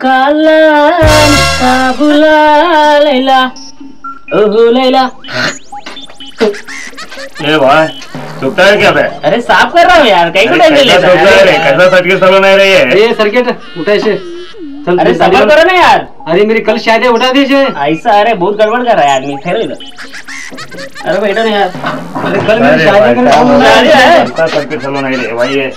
kalam kabula Layla, ओहो लैला। ए भाई सुखता है क्या बे? अरे साफ कर रहा हूँ यार, कहीं को टेंशन लेता है। कैसा सट के सलून आ रही है ये सर्किट? उठा इसे। अरे सबर करो ना यार। अरे मेरी कल शादी उठा दीजिए ऐसा। अरे बहुत गड़बड़ कर रहा है आदमी। फिर अरे बैठो ना यार। अरे कल मेरी शादी करने वाला है। सट के सलून आ रही है भाई ये।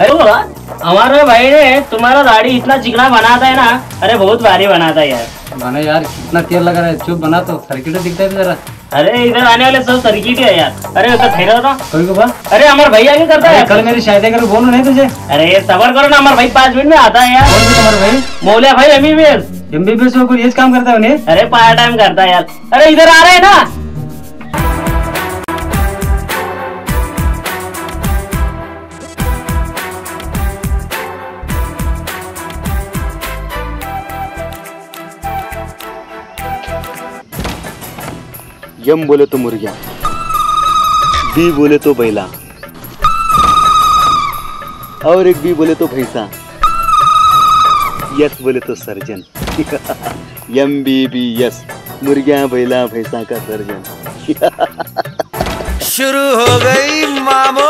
अरे बोला हमारे भाई ने तुम्हारा दाढ़ी इतना चिकना बनाता है ना, अरे बहुत भारी बनाता है यार। मानो यार कितना तेल लगा रहा है। चुप बना तो सर्किट दिखता है जरा। अरे इधर आने वाले सब सर्किट है यार। अरे उसका ठहरा ना कोई को। अरे हमारे भाई आगे करता है। कल मेरी शादी करो बोलो नहीं तुझे। अरे सबर करो ना, हमारे भाई 5 मिनट में आता है यार। हमारे भाई मौलिया भाई MBBS को ये काम करता है उन्हें। अरे पार्ट टाइम करता है यार। अरे इधर आ रहे है ना। यम बोले तो मुर्गिया, बी बोले तो बैला, और एक बी बोले तो भैंसा, यस बोले तो सर्जन। MBBS मुर्गिया बैला भैंसा का सर्जन। शुरू हो गई मामो।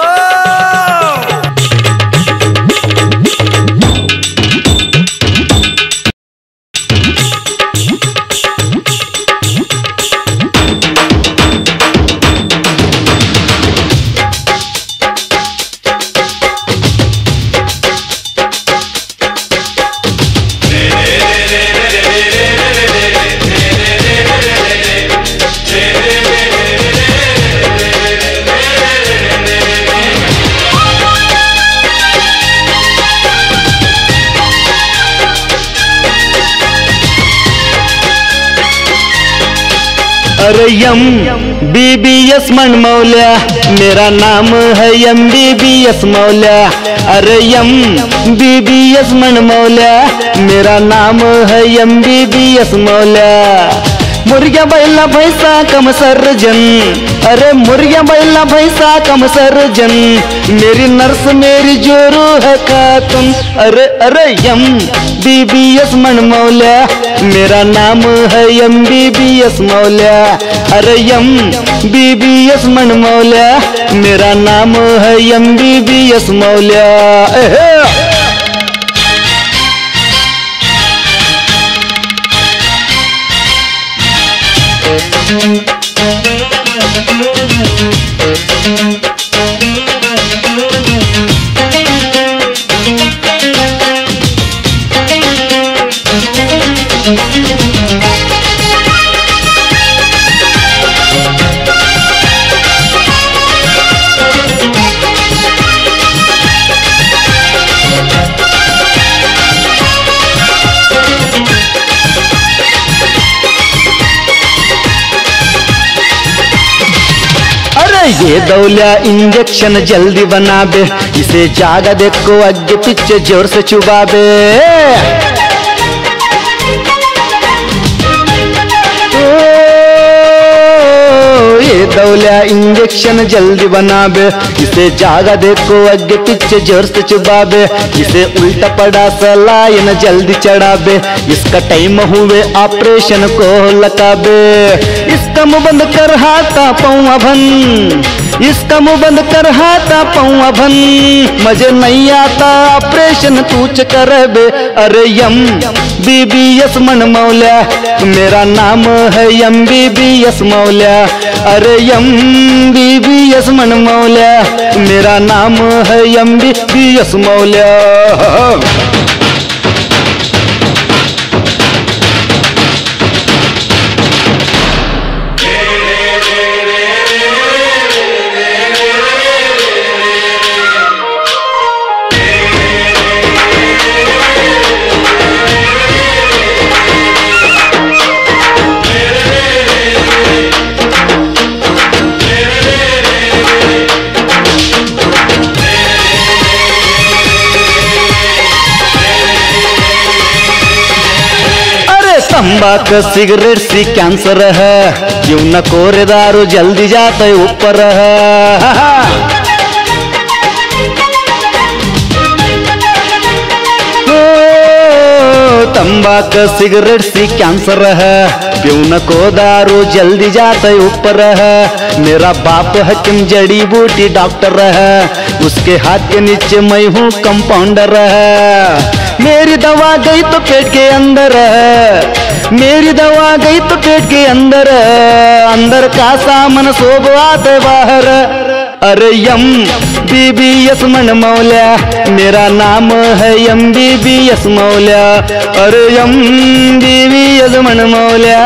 अरे MBBS मंड मौल्या, मेरा नाम है MBBS मौल्या। अरे MBBS मंड मौल्या, मेरा नाम है MBBS मौल्या। मुर्गिया बैला भैंसा कम सर्जन। अरे मुर्गिया बैला भैंसा कम सर्जन, मेरी नर्स मेरी जोरू है खातून। अरे अरे MBBS मंड मौल्या, मेरा नाम है MBBS मौल्या। अरे MBBS मंड मौल्या, मेरा नाम है MBBS मौल्या। ये दौलिया इंजेक्शन जल्दी बना बे, इसे जागा देखो आगे पीछे जोर से चुबा बे। ये दौलिया इंजेक्शन जल्दी बना बे, इसे जागा देखो आगे पीछे जोर से चुबा बे। इसे उल्टा पड़ा सलाइन जल्दी चढ़ा बे, इसका टाइम हुए ऑपरेशन को लगा बे। इसका मुंह बंद कर हाथा पौवा भन, इसका मुंह बंद कर हाथा पौवा भन, मजे नहीं आता ऑपरेशन तूच कर बे। अरे MBBS मंड मौल्या, मेरा नाम है MBBS मौल्या। अरे MBBS मंड मौल्या, मेरा नाम है MBBS मौल्या। तंबाक सिगरेट सी कैंसर है, जीवन कोरे दारू जल्दी जाते ऊपर है। तंबाक सिगरेट सी कैंसर है, पीने को दारू जल्दी जाते ऊपर है। मेरा बाप हकीम जड़ी बूटी डॉक्टर है, उसके हाथ के नीचे मैं हूँ कंपाउंडर है। मेरी दवा गई तो पेट के अंदर है, मेरी दवा गई तो पेट के अंदर है। अंदर का सामान सोब आते बाहर। अरे MBBS मंड मौल्या, मेरा नाम है MBBS मौल्या। अरे MBBS मंड मौल्या,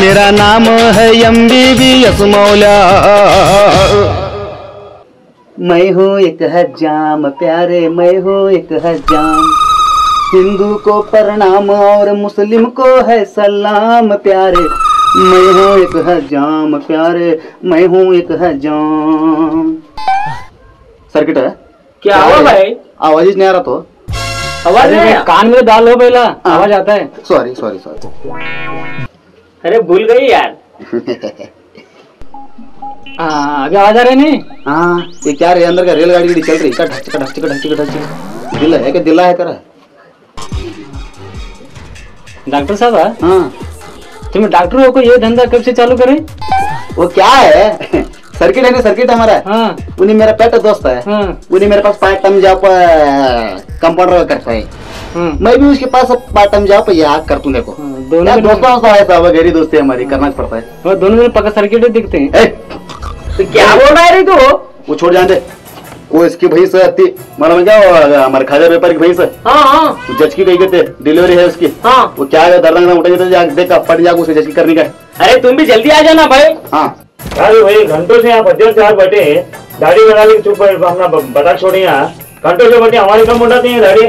मेरा नाम है MBBS मौल्या। मैं हूँ एक हजाम प्यारे, मैं हूँ एक हजाम। हिंदू को प्रणाम और मुस्लिम को है सलाम प्यारे। मैं हूँ एक हजाम प्यारे, मैं हूँ एक हजाम। सर्किट है क्या? आवाज भाई आवाज ही नहीं आ रहा। तो आवाज कान में डाल हो पहला, आवाज आता है। सॉरी सॉरी सॉरी, अरे भूल गई यार। आगे आवाज आ रही नहीं? हाँ ये क्या रे, अंदर का रेलगाड़ी चल रही है। ढचका ढचका ढचका ढचका दिल है क्या? दिला है तेरा डॉक्टर साहब? हाँ तुम्हें डॉक्टरों को ये धंधा कब से चालू करे? वो क्या है सर्किट है ना, सर्किट हमारा। हाँ। उन्हें मेरा पेट दोस्त है। हाँ। उन्हें मेरे पास पार्ट टाइम जॉब कंपाउंडर करता है। हाँ। मैं भी उसके पास पार्ट टाइम जॉब यहाँ करता हूँ। देखो दोनों दोस्तों गहरी दोस्ती हमारी, करना पड़ता है। और दोनों में पक्का सर्किट दिखते हैं। तो क्या बोल रहा है तू? वो छोड़ जाने दे, वो इसकी भैंस आती मालूम क्या, हमारे खाजा व्यापारी की भैंस है। हाँ। जज की कही कहते डिलीवरी है उसकी। हाँ। वो क्या है दर्दना उठा देखा फट जाकर उसे जज की करने का। अरे तुम भी जल्दी आ जाना भाई। हाँ भाई घंटों से यहाँ भजन चार बैठे दाढ़ी बना ली चुप अपना बता छोड़े। यहाँ घंटों से बैठे हमारे कम उठाते हैं दाढ़ी।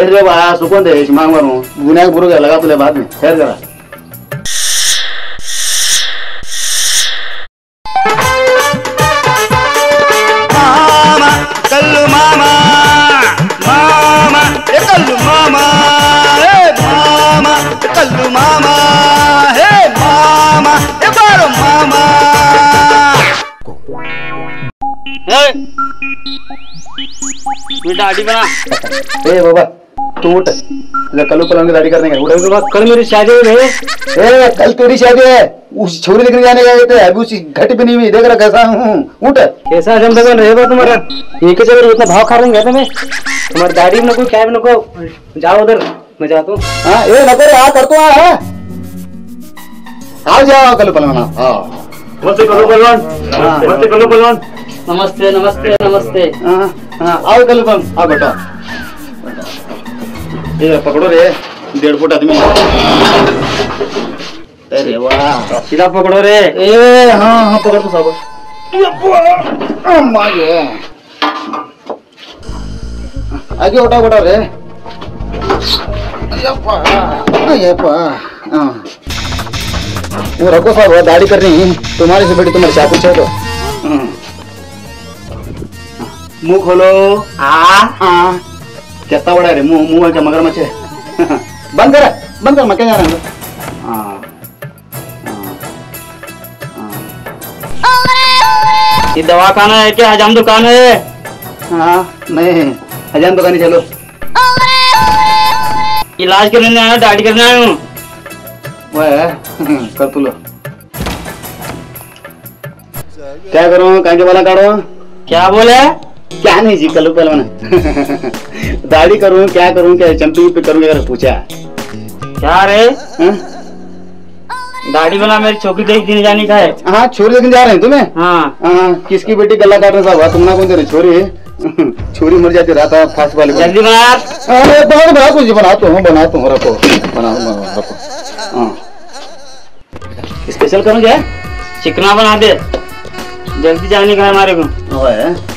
अरे सुकून दे मांग मारू गुना बुरा गया लगा तुझे बाद में खैर जरा। दाढ़ी बना ए बाबा तू उठ, कल ऊपर दाढ़ी करने का उठा। कल मेरी शादी है, कल तेरी शादी है। उस छोरी देखने जाने गए अभी, उसी घट भी नहीं हुई। देख रहा कैसा हूँ, उठ। कैसा जम भगवान रहेगा तुम्हारा, एक ही जगह इतना भाव खा रहे हैं। मैं तुम्हारी दाढ़ी में नको, क्या में नको, जाओ उधर मैं जाता हूँ। हाँ ये नको हाँ कर तो आओ जाओ कल पलवान। हाँ नमस्ते कलो पलवान, नमस्ते कलो पलवान, नमस्ते नमस्ते नमस्ते। आओ कल पलवान आओ बेटा। ये पकड़ो रे 1.5 फुट आदमी। अरे वाह सीधा पकड़ो रे। ए हाँ हाँ पकड़ तो साहब। आगे उठा उठा रे। वो रखो साहब दाढ़ी करनी तुम्हारी से बेटी, तुम्हारे चाकू छे दो। मुँह खोलो। कितना बड़ा रे मुँह, मुँह है क्या मगरमच्छ है? बंद कर बंद कर, मैं क्या जा रहा हूँ। ये दवाखाना है क्या हजाम दुकान है? हाँ नहीं हजाम दुकान ही चलो। इलाज करने आया, दाढ़ी करने आया हूँ। वह कर तू लो क्या करो कांके वाला काटो। क्या बोले? क्या नहीं जी कल पहलवान दाढ़ी करूँ क्या करूँ, क्या चंपी पे करूँ क्या पूछा क्या रे? दाढ़ी बना मेरी छोकरी देखने जाने का है। हाँ छोरी देखने जा रहे हैं तुम्हें? हाँ हाँ किसकी बेटी गला काट रहे साहब, तुम ना कौन दे रहे छोरी? छोरी मर जाती रात फांस वाले। जल्दी बना, बहुत बना कुछ बनाता हूँ रखो बनाओ रखो। स्पेशल करूँ क्या? चिकना बना दे, जल्दी जाने का है हमारे को।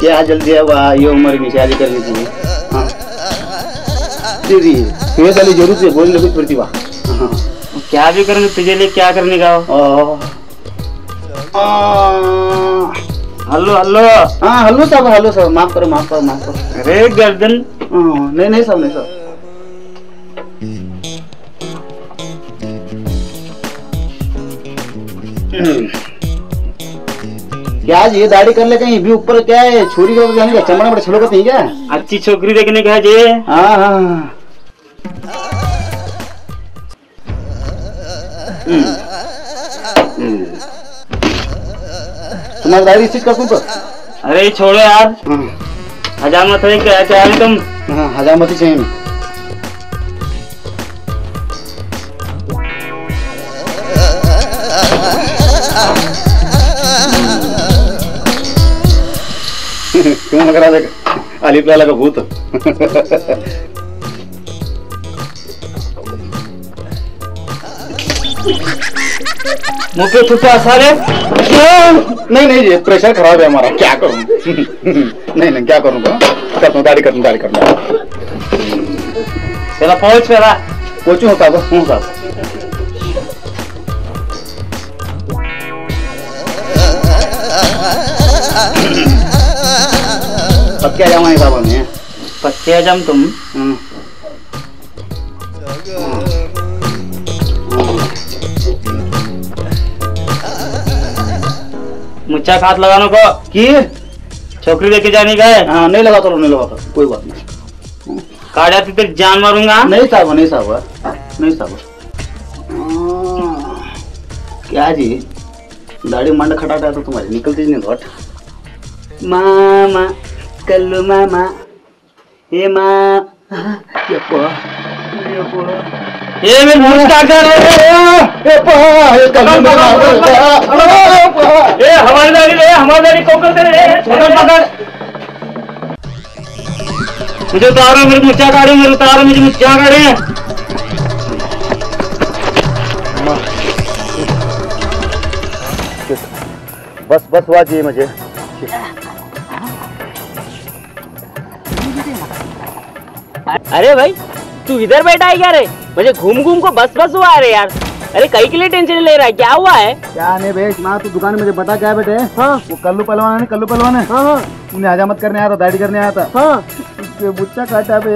क्या जल्दी है वाह, ये उम्र में शादी करनी चाहिए। हाँ ये साली जरूर से बोलने कुछ पड़ती वाह। हाँ क्या भी करेंगे तुझे लिए, क्या करने का हो? हेलो हेलो हाँ हेलो साहब माफ करो माफ करो माफ करो। अरे गर्दन नहीं नहीं साहब नहीं साहब क्या जी दाढ़ी कर ले कहीं भी ऊपर क्या है छोरी का जाने का चमड़ा बड़ा छोड़ो कहीं क्या अच्छी छोकरी देखने का है जी। हाँ तुम्हारी दाढ़ी स्टिच कर ऊपर। अरे छोड़ो यार हजामत है क्या चाहिए तुम। हाँ हजामत ही चाहिए। क्यों लग रहा था अलीफ लाला का भूत। मुझे छुपा सारे नहीं नहीं जी प्रेशर खराब है हमारा क्या करूं। नहीं नहीं क्या करूंगा दाढ़ी करूंगा तेरा पहुंच मेरा कोचू होता बस हूं साहब। पक्के आजाम है साहब हमें पक्के आजाम तुम। मुच्छा हाथ लगाने को की छोकरी लेके जाने का है। हाँ नहीं लगाता नहीं लगाता कोई बात नहीं काट आती तक जान मारूंगा। नहीं साहब नहीं साहब नहीं साहब क्या जी दाढ़ी मंड खटाटा तो तुम्हारी निकलती नहीं घट। मामा कल्लू मामा हे मुझे उतारो मेरे मुझा काटे मेरे उतारो मुझे मुझा काटे। बस बस हुआ चाहिए मुझे अरे भाई तू इधर बैठा है क्या रे मुझे घूम घूम को बस बस हुआ है यार। अरे कहीं के लिए टेंशन ले रहा है क्या हुआ है क्या नहीं बेच माँ तू दुकान में मुझे बता क्या बेटे। हाँ वो कल्लू पहलवान है। हाँ उन्हें हजामत करने आया था दाढ़ी करने आया था। हाँ उसके बुच्चा काटा पे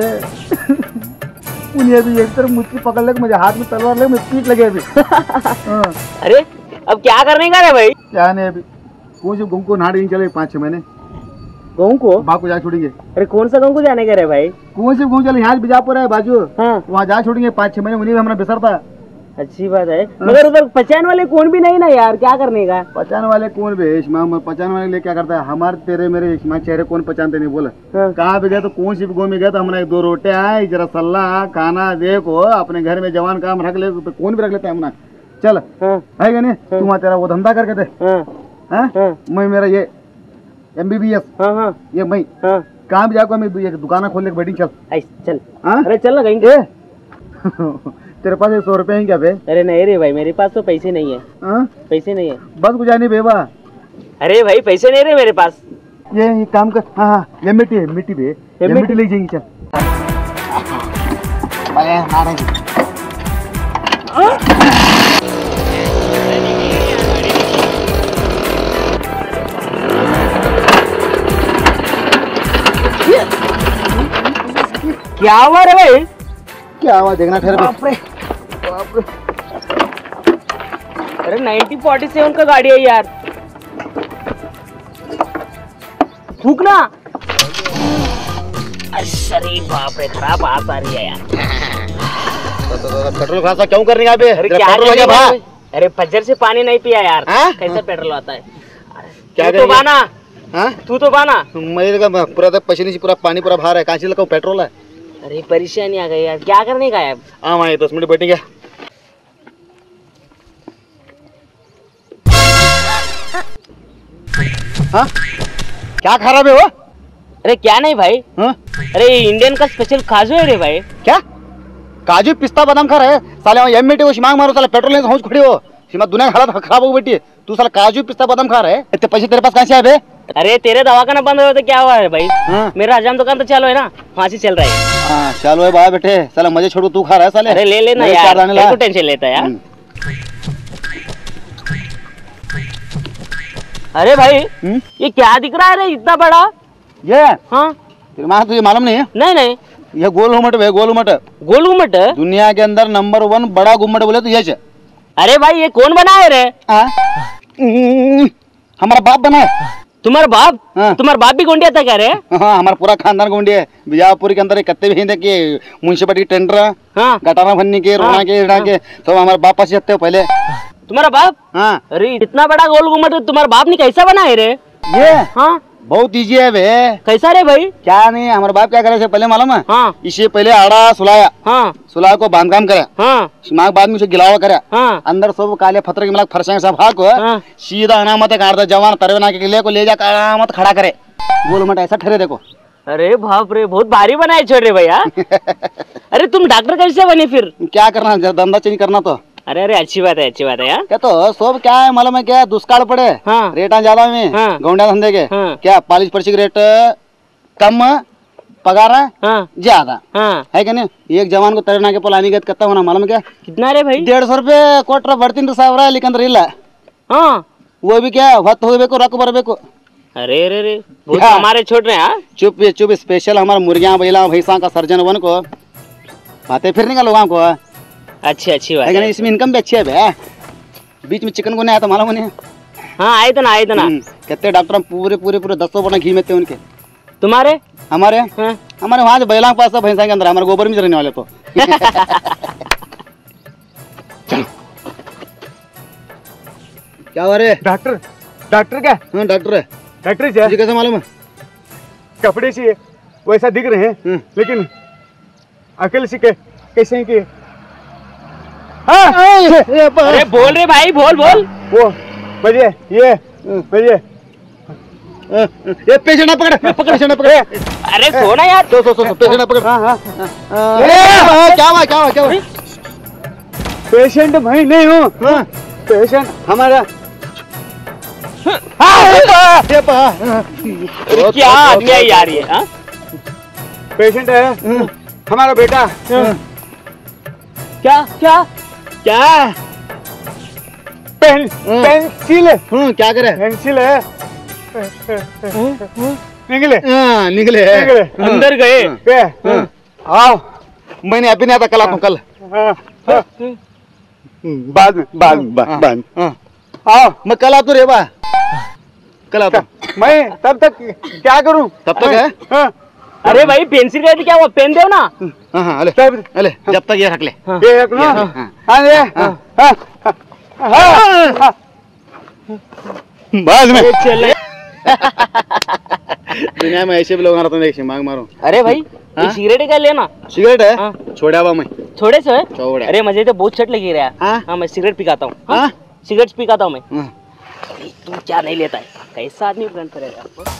उन्हें भी एक तरफ मुझसे पकड़ लगे मुझे हाथ में तलवार लगे मुझे पीट लगे अभी। अरे अब क्या करने का रे भाई क्या नहीं अभी कुछ घूम को नहा चले 5-6 महीने गाँव को बाप को जा छोड़ेंगे। अरे कौन सा गाँव को जाने का रे भाई कौन से गाँव चले यहाँ बीजापुर है बाजू। हाँ वहाँ जा छोड़ेंगे 5-6 महीने उन्हीं में हमारा बिसरता है। अच्छी बात है मगर उधर पहचान वाले कौन भी नहीं ना यार क्या करने का पहचान वाले कौन भी है पहचान वाले ले क्या करता है हमारे तेरे मेरे चेहरे कौन पहचानते नहीं बोला। कहाँ भी गए तो कौन सी गाँव में गए तो हमारा 2 रोटे आए जरा सलाह खाना देखो अपने घर में जवान काम रख ले कौन भी रख लेता है हमारा चल है नहीं तुम तेरा वो धंधा करके दे मैं मेरा ये MBBS। हाँ ये मई कहाँ भी जाऊंगा मैं एक दुकान खोलने बैठी चल। हाँ अरे चल ना कहीं तेरे पास 100 रुपए है क्या बे। अरे नहीं रे भाई मेरे पास तो पैसे नहीं है। हाँ पैसे नहीं है बस कुछ नहीं बेबा। अरे भाई पैसे नहीं रे मेरे पास ये काम कर। हाँ ये मिट्टी बे मिट्टी ले जाएंगे चल। क्या हुआ रे भाई क्या हुआ देखना फिर बाप रे। अरे 1947 का गाड़ी है यार फूकना। अरे बाप रे खराब आवाज आ रही है यार पेट्रोल खासा क्यों करने अबे। अरे क्या हो गया भाई। अरे फज्जर से पानी नहीं पिया यार कैसे पेट्रोल आता है क्या तो बाना। हाँ तू तो बाना मैं पूरा पसीने से पूरा पानी पूरा बाहर है कांची लगा पेट्रोल है। अरे परेशानी आ गई यार क्या करने का है अब। हाँ वहाँ 10 मिनट बैठेंगे। हाँ क्या खराब है वो। अरे क्या नहीं भाई। हाँ? अरे इंडियन का स्पेशल काजू है रे भाई। क्या काजू पिस्ता बादाम खा रहा है साले एमएटी वो मांग मारो साले पेट्रोल नहीं पहुंच खड़ी हो सीमा दुनिया की हालत खराब हो बैठी है तू साला काजू पिस्ता बादाम खा रहा है इतने पैसे तेरे पास कहाँ से आए बे। अरे तेरे दवाखाना बंद हुआ तो क्या हुआ है भाई। हाँ? मेरा हजाम दुकान तो चालू है ना वहाँ से चल रहा है। हाँ चालू है बाबा बेटे साला मजे छोड़ो तू खा रहा है साले। अरे ले लेना यार टेंशन लेता है यार। अरे भाई ये क्या दिख रहा है रे इतना बड़ा ये। हाँ तेरी माँ तुझे मालूम नहीं है। नहीं ये गोल घुमट है दुनिया के अंदर नंबर 1 बड़ा घुमट बोले तो ये अरे भाई ये कौन बनाए रे? हमारा बाप बनाए। तुम्हारा बाप? हाँ। तुम्हारा बाप भी गोंडिया था क्या रे? हाँ, हमारा पूरा खानदान गोंडिया है। बिजापुर के अंदर कत्ते भी के म्यूनसिपलिटी टेंडर, हाँ, गटाना भरने के, रोना के, हाँ, के सब हमारे बाप पास जाते हो पहले। तुम्हारा बाप? हाँ। अरे इतना बड़ा गोल घूमट तुम्हारे बाप ने कैसा बनाए रे ये? हाँ, बहुत ईजी है बे। कैसा रे भाई? क्या नहीं, हमारे बाप क्या करे पहले मालूम है? हाँ। इसे पहले आड़ा सुलाया, हाँ, सुला को बांध काम करे, हाँ, बाद में उसे गिलावा करे, हाँ, अंदर सब काले फतर के मिला फरसा सब हाक, हाँ, सीधा अनामत काट जवान तरवे के किले को ले जाकर अनामत खड़ा करे। गोल मट ऐसा ठहरे देखो। अरे बाप रे, बहुत भारी बनाए छोड़ रे भैया। अरे तुम डॉक्टर कैसे बने फिर? क्या करना, धंधा चेंज करना तो। अरे अरे अच्छी बात है, अच्छी बात है यार। क्या तो सब क्या है मालूम है क्या? दुष्काल पड़े, हाँ, रेटा ज्यादा में, हाँ, गौंडा धंधे के, हाँ, क्या 40% रेट कम पगार, हाँ, ज्यादा, हाँ, है क्या नहीं? एक जवान को तरना के पलानी गए कितना होना मालूम क्या? कितना रे भाई? 150 रुपये क्वार्टर बढ़ती है, लेकिन रिला, हाँ, वो भी क्या वत हो बेको रख भर बेको। अरे अरे रे, हमारे छोड़ रहे हैं। चुप चुप, स्पेशल हमारा मुर्गिया बैला भैंसा का सर्जन वन को बातें फिर निकालो गाँव को। अच्छी अच्छी बात है, इसमें इनकम भी अच्छी है भैया। बीच में चिकन को नहीं आया था मालूम उन्हें? हाँ आए तो ना, आए तो ना। कहते डॉक्टर पूरे पूरे पूरे 1000 बोरा घी में थे उनके। तुम्हारे? हमारे, हाँ? हमारे वहाँ बैला के पास भैंसा के अंदर हमारे गोबर में रहने वाले तो। क्या हो रहे? डॉक्टर डॉक्टर क्या? हाँ डॉक्टर है। डॉक्टर जी कैसे मालूम है? कपड़े से वैसा दिख रहे हैं, लेकिन अकेले से कैसे है? अरे बोल रे भाई, बोल बोल। वो बजे ये पेशेंट पकड़, पेशेंट पकड़। अरे सो ना यार, सो सो सो पेशेंट पकड़। क्या हुआ क्या हुआ क्या हुआ? पेशेंट भाई नहीं हूँ, पेशेंट हमारा क्या आदमी है यार ये? पेशेंट है हमारा बेटा। क्या क्या क्या? पेंसिल। क्या करे? पेंसिल है, निकले निकले अंदर गए। आओ, मैंने अभी नहीं आता, कल आता हूँ, कल बाद बाद। आओ मैं कल आता हूँ रे बा, कल आता हूँ मैं। तब तक क्या करूँ? तब तक है। अरे भाई पेंसिल रहती क्या? वो पेन दे ना। अले अले, जब तक ये रख ले, ये रख लो। बाद में चले। दुनिया में ऐसे भी लोग आ रहे हैं, मांग मारो। अरे भाई सिगरेट का लेना? सिगरेट है छोड़ा हुआ मैं, छोड़े से छोड़े। अरे मुझे तो बहुत चट लगी रहा है। हाँ मैं सिगरेट पिकाता हूँ, सिगरेट पिकाता हूँ मैं। तू क्या नहीं लेता है? कैसा आदमी ब्रांड पर रहेगा?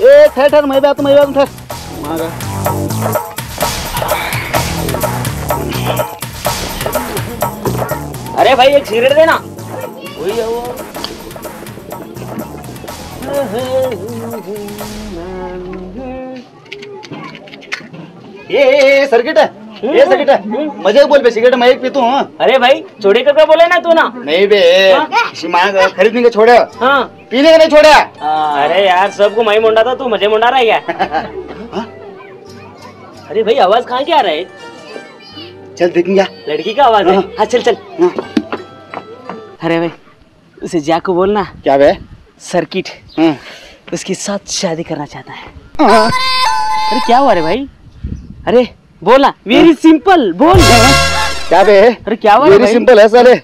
ए ठहर, मैं बात ठहर। अरे भाई एक सिगरेट देना। ये सर्किट है, ये सर्किट है। मजे बोल बे, सिगरेट मैं एक पीता हूँ। अरे भाई छोड़े करके बोले ना तू ना। नहीं बे, खरीदने के छोड़े, हाँ, पीने के नहीं छोड़ा। अरे यार सबको मैं मुंडा था, तू मुझे मुंडा रहा है क्या? अरे भाई आवाज कहाँ की आ रहा है? चल देखेंगे, लड़की का आवाज है। हाँ चल चल। अरे भाई उसे जा को बोलना। क्या बे? सर्किट उसके साथ शादी करना चाहता है। अरे क्या हुआ रे भाई? अरे बोला वेरी सिंपल बोल। क्या बे? अरे क्या हुआ? वेरी सिंपल है साले।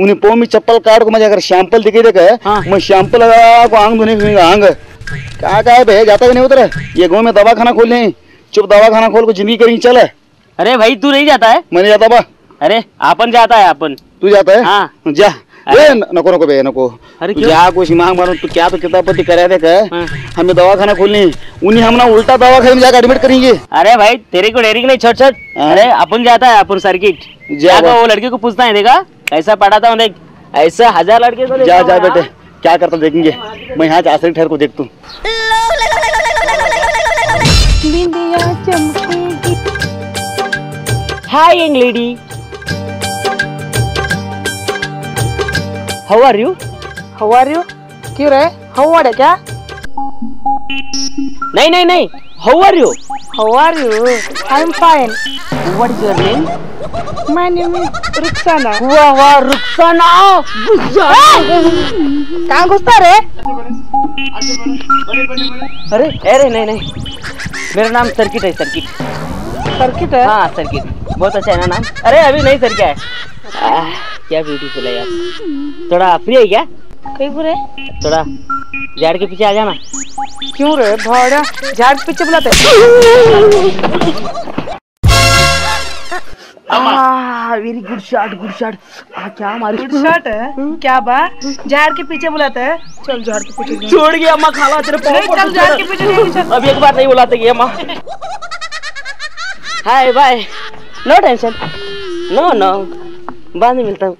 उन्हें पोमी चप्पल काट को मजा कर शैम्पल दिखे देखा है। हाँ। मैं शैम्पल को आंग धोने की आंग क्या है भैया? जाता ही नहीं उतरे। ये गाँव में दवा खाना खोल नहीं, चुप दवा खाना खोल को जिंदगी करेंगे। चल है। अरे भाई तू नहीं जाता है? मैं नहीं जाता बा। अरे आपन जाता है, आपन। तू जाता है? हाँ। जा नको नको भैया नको। अरे जा कुछ मांग मारो तू क्या? तो कितना पति करे देख, हमें दवा खाना खोलनी, उन्हें हम ना उल्टा दवा खाने में जाकर एडमिट करेंगे। अरे भाई तेरे को डेरिंग नहीं, छोड़ छोड़। अरे अपन जाता है अपन सर्किट। वो लड़की को पूछता है देखा ऐसा पढ़ाता हूँ, देख ऐसा 1000 लड़के तो जा जा बेटे। क्या करता देखेंगे, मैं यहाँ आसरी ठहर को देखता हूँ। Hi young lady, how are you? How are you? क्यों रे हाउ आर है क्या? नहीं नहीं नहीं, how are you? How are you? I am fine. What is your name? My name is Ruksana. वाह वाह रुक्साना, कहाँ घुसता रे? अरे अरे नहीं नहीं, मेरा नाम सर्किट है। सर्किट सर्किट है? हाँ सर्किट, बहुत अच्छा है ना नाम। अरे अभी नहीं सर क्या है। क्या ब्यूटीफुल है यार। थोड़ा फ्री है क्या? कहीं पूरे थोड़ा झाड़ के पीछे आ जाना। क्यों रे भाड़ा, झाड़ के पीछे बुलाते। Very good shot, good shot. क्या हमारी गुड शॉट है? क्या बात, झाड़ के पीछे बुलाता है। चल झाड़ के पीछे। छोड़ गया अम्मा, खाला तेरे पाँव झाड़ के पीछे नहीं। अब एक बार नहीं बुलाते कि अम्मा। Hi bye, no tension, no no, बाद में मिलता हूँ।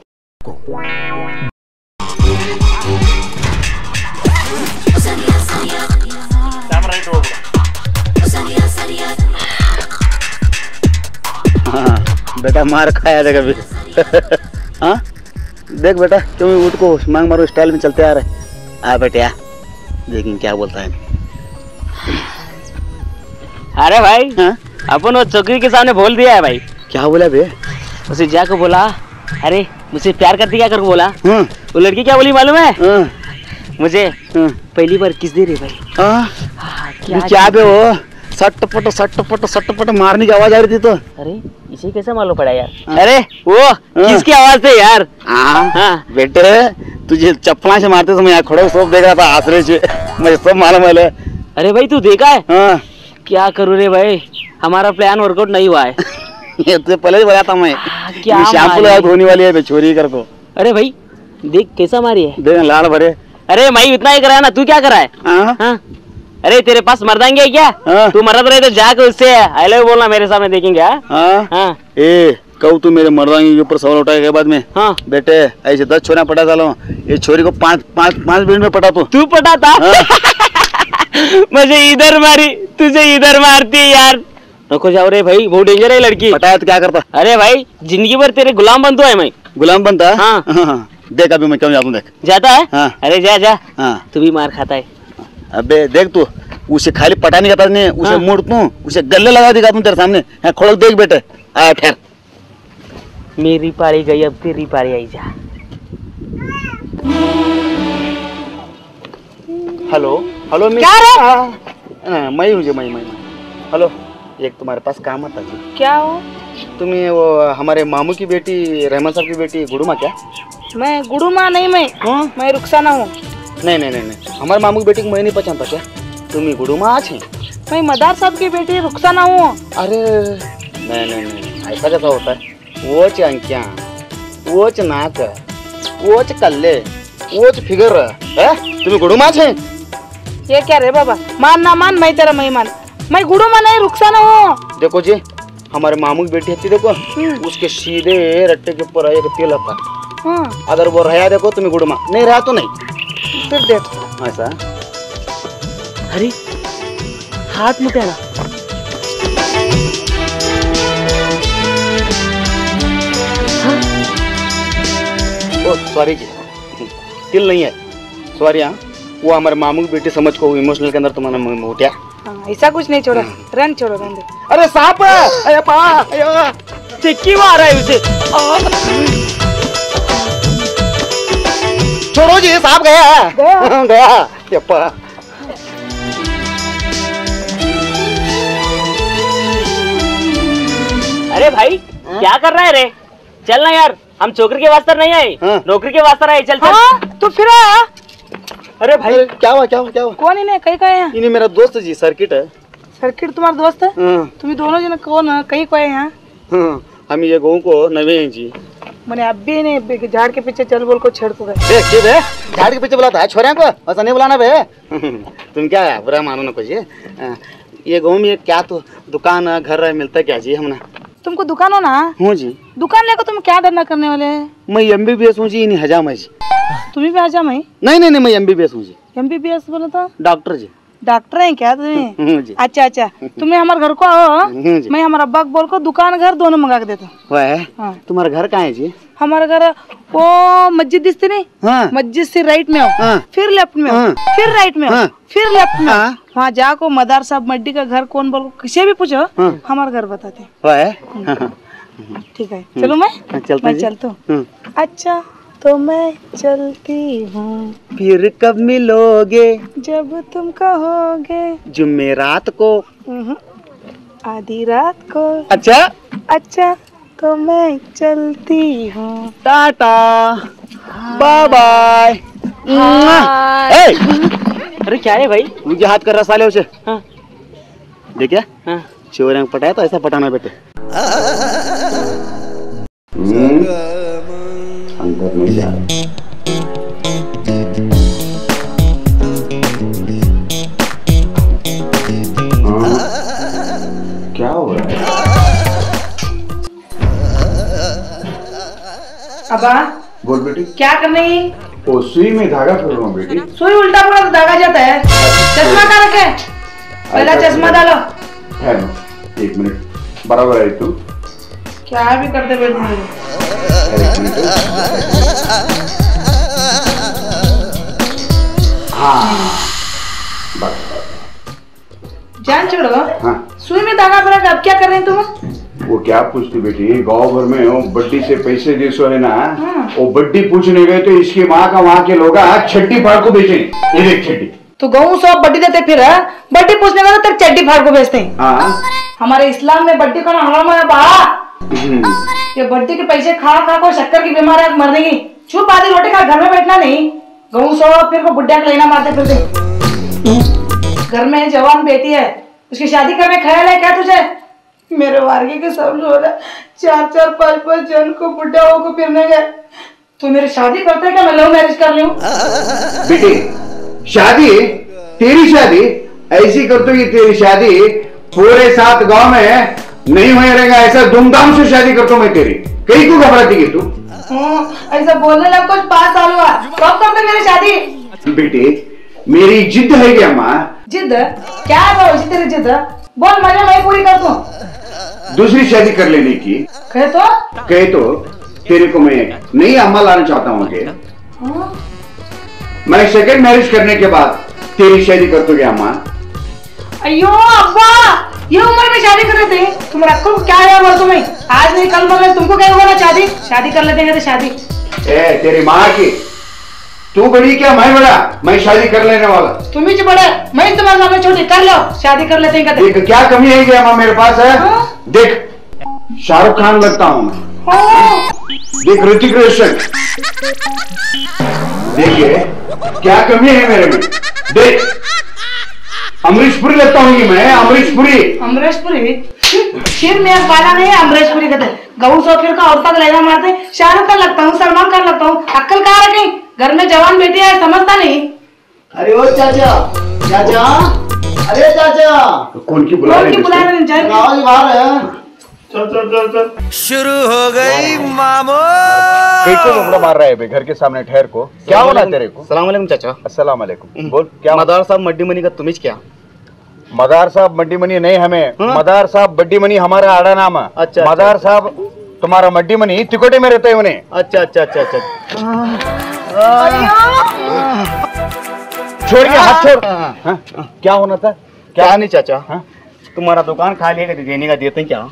बेटा मार खाया था कभी। हाँ देख बेटा, क्यों ऊँट को मांग मारो स्टाइल में चलते आ रहे। आ बेटे आ, लेकिन क्या बोलता है। अरे भाई हाँ? अपन वो चौकी के सामने बोल दिया है भाई। क्या बोला बे? उसे जाकर बोला, अरे मुझे प्यार करती क्या करके बोला। वो लड़की क्या बोली मालूम है? मुझे पहली बार किस दे रही भाई। क्या बे वो सटपट सटपट सटपट मारने की आवाज आ रही थी तो। अरे इसे कैसे मालूम पड़ा यार? अरे वो किसकी आवाज थी यार? बेटे तुझे चप्पला से मारते तो मैं खड़े सब देख रहा था, आसरे से मुझे सब मालूम है। अरे भाई तू देखा है? क्या करूँ रे भाई, हमारा प्लान वर्कआउट नहीं हुआ है। ये तुझे पहले ही बताया था मैं। क्या शैम्पू होने वाली है छोरी कर को। अरे भाई देख कैसा मारी है, देख लाड़ भरे। अरे भाई इतना ही कराया ना, तू क्या करा है? अरे तेरे पास मर्दांगी है क्या? तू मर्द रहे तो जाकर उससे आई लव बोलना, मेरे सामने देखेंगे। तू मेरे मर्दांगी के ऊपर सवाल उठाए के बाद में। हाँ बेटे ऐसे 10 छोरियां पटा डालो, ये छोरी को 5 मिनट में पटा। तू पटा था। मुझे इधर मारी, तुझे इधर मारती यार। नको जाओ रे भाई, बहुत डेंजर है लड़की। पटाया तो क्या करता? अरे भाई जिंदगी भर तेरे गुलाम बनता है मैं। गुलाम बनता है? देख अभी मैं क्यों जाता हूँ, देख जाता है। अरे जा जा, तू भी मार खाता है। अबे देख तू, उसे खाली पटाने का पता नहीं, उसे मुड़ तू, उसे गले लगा देगा तू तेरे सामने। खोल देख बेटे। आ ठहर, मेरी पारी गई अब तेरी पारी आई जा। हेलो हेलो, क्या रे? मैं हूँ जी, मैं हेलो, एक तुम्हारे पास काम आता जी। क्या हो? तुम्हें वो हमारे मामू की बेटी, रहमान साहब की बेटी गुडुमा क्या? मैं गुडुमा नहीं, मैं रुखसाना हूँ। नहीं नहीं नहीं, हमारे मामू की बेटी को मैं नहीं पहचानता क्या? तुम गुडुमा आज है? मैं मदार साहब की बेटी रुखसाना हूँ। अरे नहीं नहीं नहीं, ऐसा कैसा होता है? वोच अंकिया, वोच नाक, वोच कल्ले, वोच फिगर है, तुम्हें गुडुमा आज है? ये क्या रे बाबा, मान ना मान मैं तेरा मेहमान। मैं गुडुमा नहीं रुखसाना हूँ। देखो जी हमारे मामू की बेटी है, देखो उसके सीधे रट्टे के ऊपर एक तिल है, अगर वो रहा देखो तुम्हें गुडुमा, नहीं रहा तो नहीं। फिर देख ऐसा। अरे हाथ में तेरा सॉरी जी, दिल नहीं है सॉरी। हाँ वो हमारे मामू की बेटी समझ को इमोशनल के अंदर तुम्हारा मुँह उठा। ऐसा कुछ नहीं, छोड़ो रन, छोड़ो रन। अरे सांप क्यों आ रहा है उसे? छोड़ो जी साहब गया गया गया। यप्पा अरे भाई क्या कर रहा है रे? चल ना यार, हम चोकर के वास्ते नहीं आए, नौकरी के वास्ते आए। चल चल। तो फिर आया? अरे भाई क्या हुआ क्या हुआ क्या हुआ? कौन इन्हें कहीं का है? इन्हें मेरा दोस्त जी सर्किट है। सर्किट तुम्हारा दोस्त है? तुम्हें दोनों जन कौन कहीं को है यहाँ? हम ये गाँव को नवे हैं जी। मैंने अभी नहीं, झाड़ के पीछे चल बोल को छेड़ को गए। झाड़ के पीछे बुलाता है छोरिया को, ऐसा नहीं बुलाना बे। तुम क्या बुरा मानो ना कुछ। ये गाँव में क्या तो दुकान घर मिलता क्या जी? हमने तुमको दुकान हो ना? हूँ जी। दुकान लेकर तुम क्या धंधा करने वाले है? मैं MBBS हूँ जी, इन्हीं हजाम है जी। तुम्हें भी हजाम है? नहीं नहीं, मैं MBBS हूँ जी। MBBS बोला था? डॉक्टर जी। डॉक्टर है क्या तुम्हें? अच्छा, तुम्हें हमारे घर को आओ, मैं हमारा बाग बोल को दुकान घर दोनों मंगा के देता हूँ। तुम्हारा घर कहाँ है जी? हमारा घर वो मस्जिद दिखती नहीं? हाँ। मस्जिद से राइट में हो, हाँ। फिर लेफ्ट में हो, हाँ। फिर राइट में हो, हाँ। फिर लेफ्ट में, हाँ। वहाँ जाको मदार साहब मड्डी का घर कौन बोलो, किसी भी पूछो, हाँ। हमारा घर बताते। ठीक है, चलो मैं चलता हूँ। अच्छा तो मैं चलती हूँ, फिर कब मिलोगे? जब तुम कहोगे जुम्मेरात को, आधी रात को। अच्छा अच्छा तो मैं चलती हूँ, टाटा बाय बाय। अरे क्या है भाई, मुझे हाथ कर रहा साले उसे। हाँ। देखिए हाँ। चोर रंग पटाया तो ऐसा पटाना बेटे। अंदर नहीं जा रहा। अबा बोल बेटी, क्या कर रही? ओ सुई में धागा फेंक रहा हूं बेटी। सुई उल्टा पड़ा तो धागा जाता है। चश्मा का रखे, पहला चश्मा डालो। एक मिनट, बराबर है तू। क्या भी कर दे बेटी। हाँ जान छोड़ो। हाँ सुई में धागा पड़ा था, अब क्या कर रहे तुम? वो क्या पूछती बेटी, गांव भर में वो बड्डी से पैसे जैसो है ना। हाँ। वो बड्डी पूछने गए तो इसकी माँ का वहाँ के लोग छड्डी फाड़ को बेचे। ये देख छड्डी तो गाँव सब बड्डी देते, फिर बड्डी पूछने गए तो छड्डी फाड़ को बेचते हैं। हाँ। हमारे इस्लाम में बड्डी को हराम है बा। ये बड्डी के पैसे खा खा को शक्कर की बीमार है, मर देगी। चुप आधी रोटी का, घर में बैठना नहीं। गाँव सब फिर वो बुढ़िया को लेना मारते फिरते। घर में जवान बेटी है, उसकी शादी करने ख्याल है क्या तुझे? मेरे वार्गी के सब लोग चार चार पाँच पाँच जन को बुढ़ाओं को फिरने गए। तू मेरी शादी करते है क्या? मैं लव मैरिज कर लूं बेटी। शादी तेरी शादी ऐसी कर दो कि तेरी शादी पूरे सात गांव में नहीं हो रहेगा। ऐसा धूमधाम से शादी कर दो मैं तेरी, कहीं को घबराती है तू? ऐसा बोलने लग कुछ 5 साल हुआ, कब करते मेरी शादी? बेटी मेरी जिद है क्या माँ? जिद क्या है तेरी जिद? बोल मजा मैं पूरी कर दूं। दूसरी शादी कर लेने की कहे तो तेरे को मैं नहीं अम्मा लाना चाहता हूँ के। हाँ? मैं सेकंड मैरिज करने के बाद तेरी शादी कर दोगे अम्मा? अयो अब्बा, ये उम्र में शादी कर लेते हैं? तुम्हारा अक्ल क्या है? बोल तुम्हें आज नहीं कल मगर तुमको क्या बोला शादी कर लेते हैं तो शादी। तेरी माँ की तू बड़ी क्या मैं बड़ा? मैं शादी कर लेने वाला। तुम्ही जो बड़ा, मैं तुम्हारे सामने छोटी। कर लो शादी कर लेते हैं। देख क्या कमी है क्या मेरे पास है? हाँ? देख शाहरुख खान लगता हूँ मैं। हाँ? देख ऋतिक रोशन। देखिए क्या कमी है मेरे में। देख अमरीश पुरी लगता हूँ मैं। अमरीश पुरी सिर में पाला नहीं है। अमरीश पुरी कहते गऊ सोफिर का औरत का लेना मारते। शाहरुख खान लगता हूँ, सलमान खान लगता हूँ। अक्कल कहाँ रखी? घर में जवान बेटी है, समझता नहीं। अरे ओ चाचा चाचा, अरे चाचा कौन की बुला रहे आवाज बाहर है। चल शुरू हो गई मामो। को मार रहा है घर के सामने ठहर को। क्या बोला तेरे को? अस्सलाम वालेकुम चाचा। अस्सलाम वालेकुम। बोल क्या मदार साहब मड्डी मनी का तुम्हें क्या? मदार साहब मड्डी मनी नहीं हमें। मदार साहब मड्डी मनी हमारा आड़ा नाम है। अच्छा मदार साहब तुम्हारा मड्डी मनी तिकोटे में रहते हैं उन्हें। अच्छा अच्छा अच्छा अच्छा छोड़ के हाथ छोड़। क्या होना था? क्या नहीं चाचा। हा? तुम्हारा दुकान खाली है, देने का देते हैं क्या?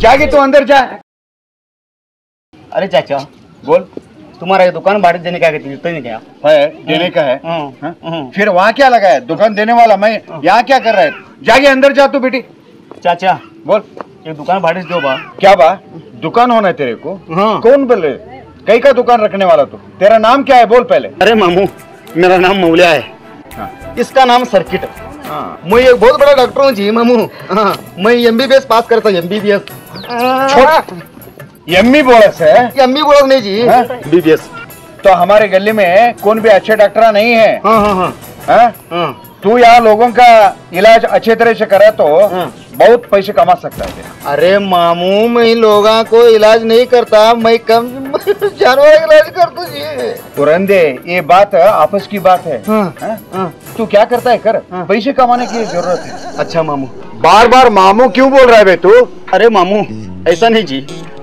जाके तू अंदर जा। अरे चाचा बोल, तुम्हारा ये दुकान भाड़े देने का देते हैं क्या? है देने का है। फिर वहाँ क्या लगा है? दुकान देने वाला मैं यहाँ क्या कर रहा है? जाके अंदर जा तू बेटी। चाचा बोल ये दुकान भाड़े दो बा। क्या बा दुकान होना है तेरे को? कौन बोल रहे कई का दुकान रखने वाला तू? तेरा नाम क्या है बोल पहले। अरे मामू मेरा नाम मौलिया है। हाँ। इसका नाम सर्किट है। हाँ। मैं एक बहुत बड़ा डॉक्टर हूँ जी मामू। हाँ। मैं MBBS पास करता हूँ। MBBS नहीं जी। हाँ? MBBS तो हमारे गली में कौन भी अच्छे डॉक्टर नहीं है। हाँ, हाँ, हाँ। हाँ। तू यहाँ लोगों का इलाज अच्छे तरह से करे तो बहुत पैसे कमा सकता है। अरे मामू मैं लोगों को इलाज नहीं करता, मैं कम जानवर इलाज करता जी। पुरंदे ये बात आपस की बात है। हाँ, हाँ, हाँ। तू क्या करता है कर। हाँ। पैसे कमाने की जरूरत है। अच्छा मामू बार बार मामू क्यों बोल रहा है बे तू? अरे मामू ऐसा नहीं जी,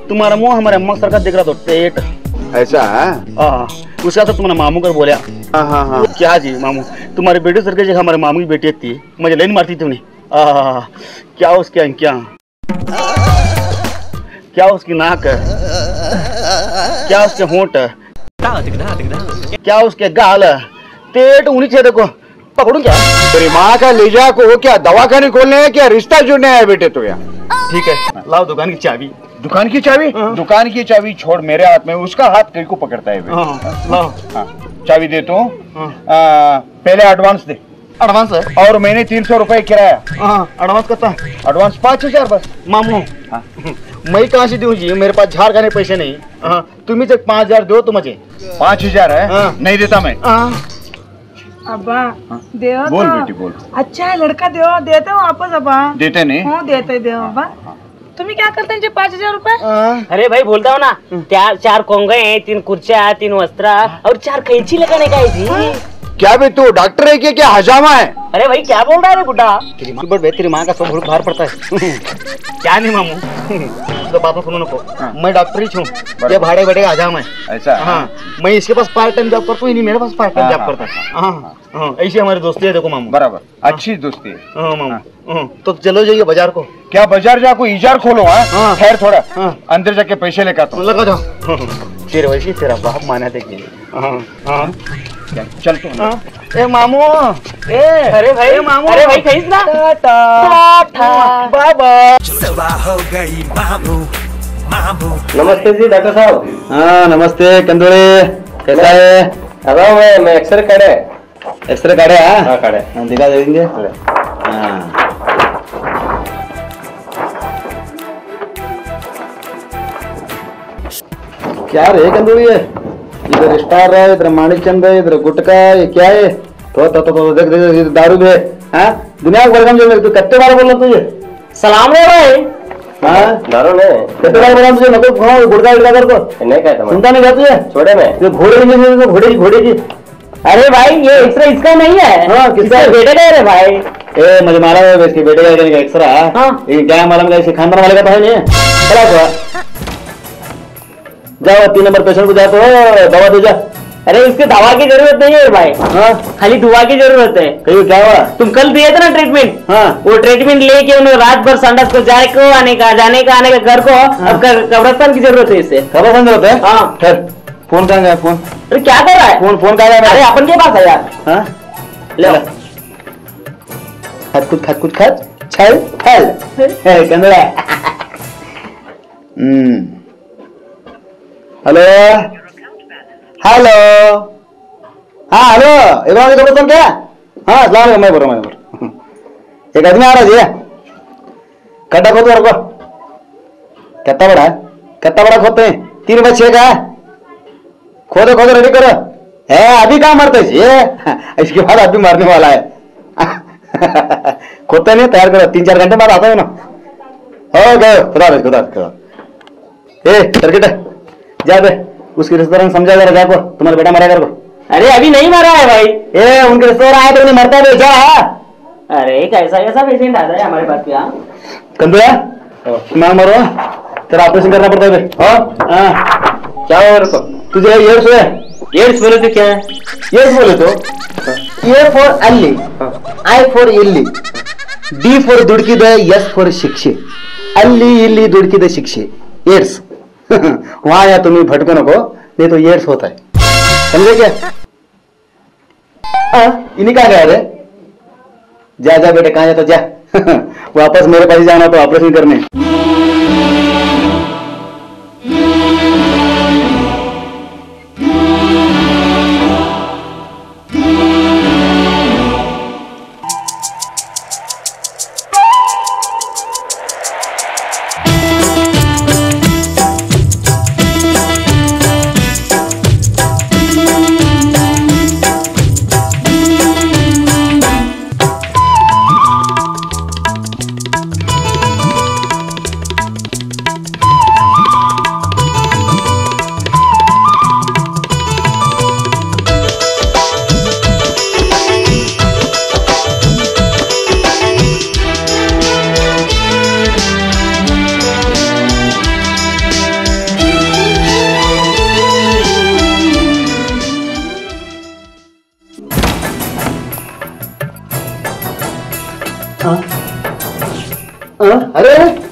तुम्हारा मुँह हमारे अम्मा सर का दिख रहा तो पेट ऐसा है उसका तो तुम्हारा मामू कर बोला। हाँ हाँ क्या जी मामू तुम्हारे बेटे सर के जगह हमारे मामू की बेटी थी, मुझे लाइन मारती तुमने। क्या उसके अंकिया क्या उसकी नाक है, क्या उसके होंठ है, क्या उसके गाल है, पेट उन्हीं छेद को पकड़ू क्या? तेरी माँ का लीजा को क्या दवाखाने खोलने है, क्या रिश्ता जुड़ने है बेटे? तो यार ठीक है, लाओ दुकान की चाबी। दुकान की चाबी? दुकान की चाबी छोड़, मेरे हाथ में। उसका हाथ तेरे को पकड़ता है। लाओ चाबी दे। तो पहले एडवांस दे। एडवांस है और मैंने 300 रुपए किराया। एडवांस कितना? एडवास 5000 बस। मामू मैं कहाँ से दूँ जी, मेरे पास झाड़ खाने पैसे नहीं। तुम्हें से 5000 दो। तो मुझे 5000 है, नहीं देता मैं। अब्बा देओ। बोल बेटी बोल। अच्छा है लड़का, देओ देते हो वापस। अब्बा देते नहीं। हाँ देते देओ। अब्बा तुम्हें क्या करते हैं 5000 रुपए? अरे भाई बोलता हो ना, 4 कोंगे, 3 कुर्सियाँ, 3 वस्त्रा और 4 कैंची लगाने का है। क्या भी तू डॉक्टर है क्या हजामा है? अरे भाई क्या बोल रहा है बुढ़ा? तेरी माँ का सब भार पड़ता है। क्या नहीं मामू, तो बाबा सुनो नको, मैं डॉक्टर ही हूँ। ये भाड़े बैठे हजामा है ऐसा। हाँ मैं इसके पास पार्ट टाइम जॉब करता हूँ, मेरे पास पार्ट टाइम जॉब करता है। हाँ हाँ ऐसी हमारी दोस्ती है। देखो मामू बराबर अच्छी दोस्ती है। हाँ मामू तो चलो जाइए बाजार को। क्या बाजार जाको? इजार खोलो। हाँ खैर थोड़ा अंदर जाके पैसे लेकर तो लगा जाओ। फिर वैसी तेरा बाप माना देखे। हाँ हाँ चल तो। ए मामू ए, अरे भाई मामू, अरे भाई कहीं ना टाटा टाटा बाबा। नमस्ते जी डॉक्टर साहब। हाँ नमस्ते कंदोड़े, कैसा है? अरे मैं एक्सरे काढ़े। एक्सरे काढ़े? हाँ काढ़े दिखा देंगे। हाँ क्या रे कंदोड़ी है? इधर स्टार है, इधर माणिक चंद है, इधर गुटका, ये क्या है? तो देख देख दारू भी है। हाँ दुनिया को वेलकम जो कत्ते बार बोल रहा तुझे सलाम ले रहा है। हाँ दारू ले कत्ते बार बोला तुझे, मतलब घुमाओ गुड़का गुड़का कर को नहीं कहता, सुनता नहीं कहती है। छोड़े में ये घोड़े की। अरे भाई ये एक्सरा इसका नहीं है। हाँ किसका? बेटे का। अरे भाई ए मुझे मालूम है इसके बेटे का एक्सरा। हाँ ये क्या मालूम है, खानदान वाले का तो है नहीं। चला थोड़ा जाओ 3 नंबर पेशेंट को जाते हो दवा दे जा। अरे इसके दवा की जरूरत नहीं है भाई। हाँ खाली दुआ की जरूरत है। कहीं क्या हुआ? तुम कल दिए थे ना ट्रीटमेंट। हाँ वो ट्रीटमेंट लेके उन्हें रात भर संडास को जाए को आने का घर को। हाँ। अब कब्रिस्तान की जरूरत है इसे। कब्रिस्तान जरूरत है? हाँ सर फोन कहाँ गया? फोन अरे क्या कर रहा है? फोन कहाँ गया? अरे अपन के पास है यार। हाँ ले खत छल फल कंदरा। Hello hello. हाँ हेलो इब्राहिम बोल रहा तुम क्या? हाँ अस्सलाम मैं बोल रहा हूँ। एक आदमी आ रहा जी खड्डा खोद रखो। कितना बड़ा है? कितना बड़ा खोदते हैं? 3 बाय 6 का है। खोदो खोदो रेडी करो। है अभी कहाँ मारते जी, इसके बाद अभी मारने वाला है। खोदते नहीं, तैयार करो, 3-4 घंटे बाद आता है ना। हो गए खुदा खुदा। ए सर्किट है जा बे, उसके रिश्तेदार समझा जा रहा है तुम्हारा बेटा मरा कर। अरे अभी नहीं मरा है भाई। ए उनके रिश्तेदार आए तो उन्हें मरता है जा। अरे कैसा कैसा पेशेंट आता है हमारे पास। क्या कंदुआ मैं मरो, तेरा ऑपरेशन करना पड़ता है। क्या हो तुझे? एड्स है। एड्स बोले तो क्या है? एड्स बोले तो A for Alli, I for Illi, D for दुड़किदे, S for शिक्षे, अल्ली इल्ली दुड़किदे शिक्षे, एड्स। वहां या तुम्हें भटकने को नहीं तो एड्स होता है, समझे क्या? इन्हीं कहा गया रे? जा जा बेटे कहा जाता जा। वापस मेरे पास जाना तो ऑपरेशन करने।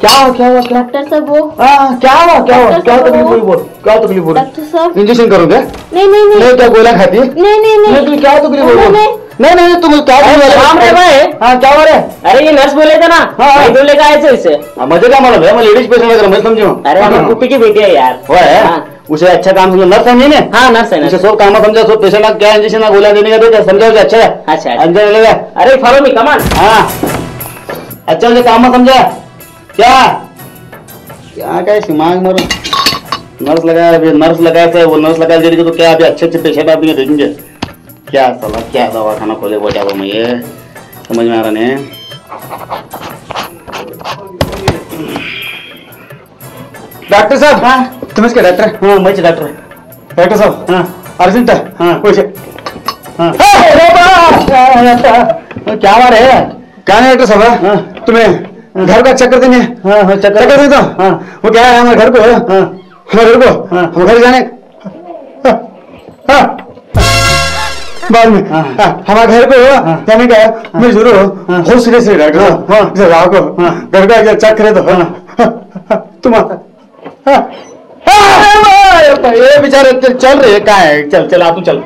क्या हुआ क्या हुआ डॉक्टर साहब? वो क्या तकलीफ हुई बोल, क्या तकलीफ हो रही? डॉक्टर साहब इंजेक्शन करोगे? नहीं नहीं नहीं। क्या गोला खाती है? नहीं नहीं नहीं। क्या तकलीफ हो रही? नहीं नहीं तुम क्या क्या हो रहा है? अरे ये नर्स बोले थे ना, तो लेकर आए थे इसे। मुझे क्या मालूम है, मैं लेडीज पेशेंट लग रहा हूँ समझो। अरे कुप्पी की बेटी है यार, उसे अच्छा काम समझो, नर्स समझे ना? हाँ नर्स है, सब काम समझा, सब पेशेंट क्या इंजेक्शन गोला देने का समझा, उसे अच्छा है। अच्छा अंदर, अरे फॉलो मी कमान। हाँ अच्छा मुझे काम समझा। क्या क्या क्या दिमाग मारो, नर्स लगाया, अभी नर्स लगाया था, वो नर्स लगा दे रही तो क्या अभी अच्छे अच्छे पेशेंट आप देखेंगे क्या? साला क्या दवा खाना खोले बैठा हुआ, ये समझ में आ रहा नहीं। डॉक्टर साहब। हाँ तुम इसके डॉक्टर? हाँ मैं डॉक्टर। डॉक्टर साहब। हाँ अर्जेंट है। हाँ कुछ। हाँ क्या बात है क्या? नहीं डॉक्टर साहब तुम्हें घर का चक्कर देने? हाँ, चक्कर देने तो वो क्या है हमारे घर को, हमारे घर को, हम घर जाने बाद में हमारे घर को जाने का मैं जरूर बहुत सीरियस है डॉक्टर। राह को घर का चक्कर तो तुम ये बेचारे चल रहे क्या है? चल चल आप चल,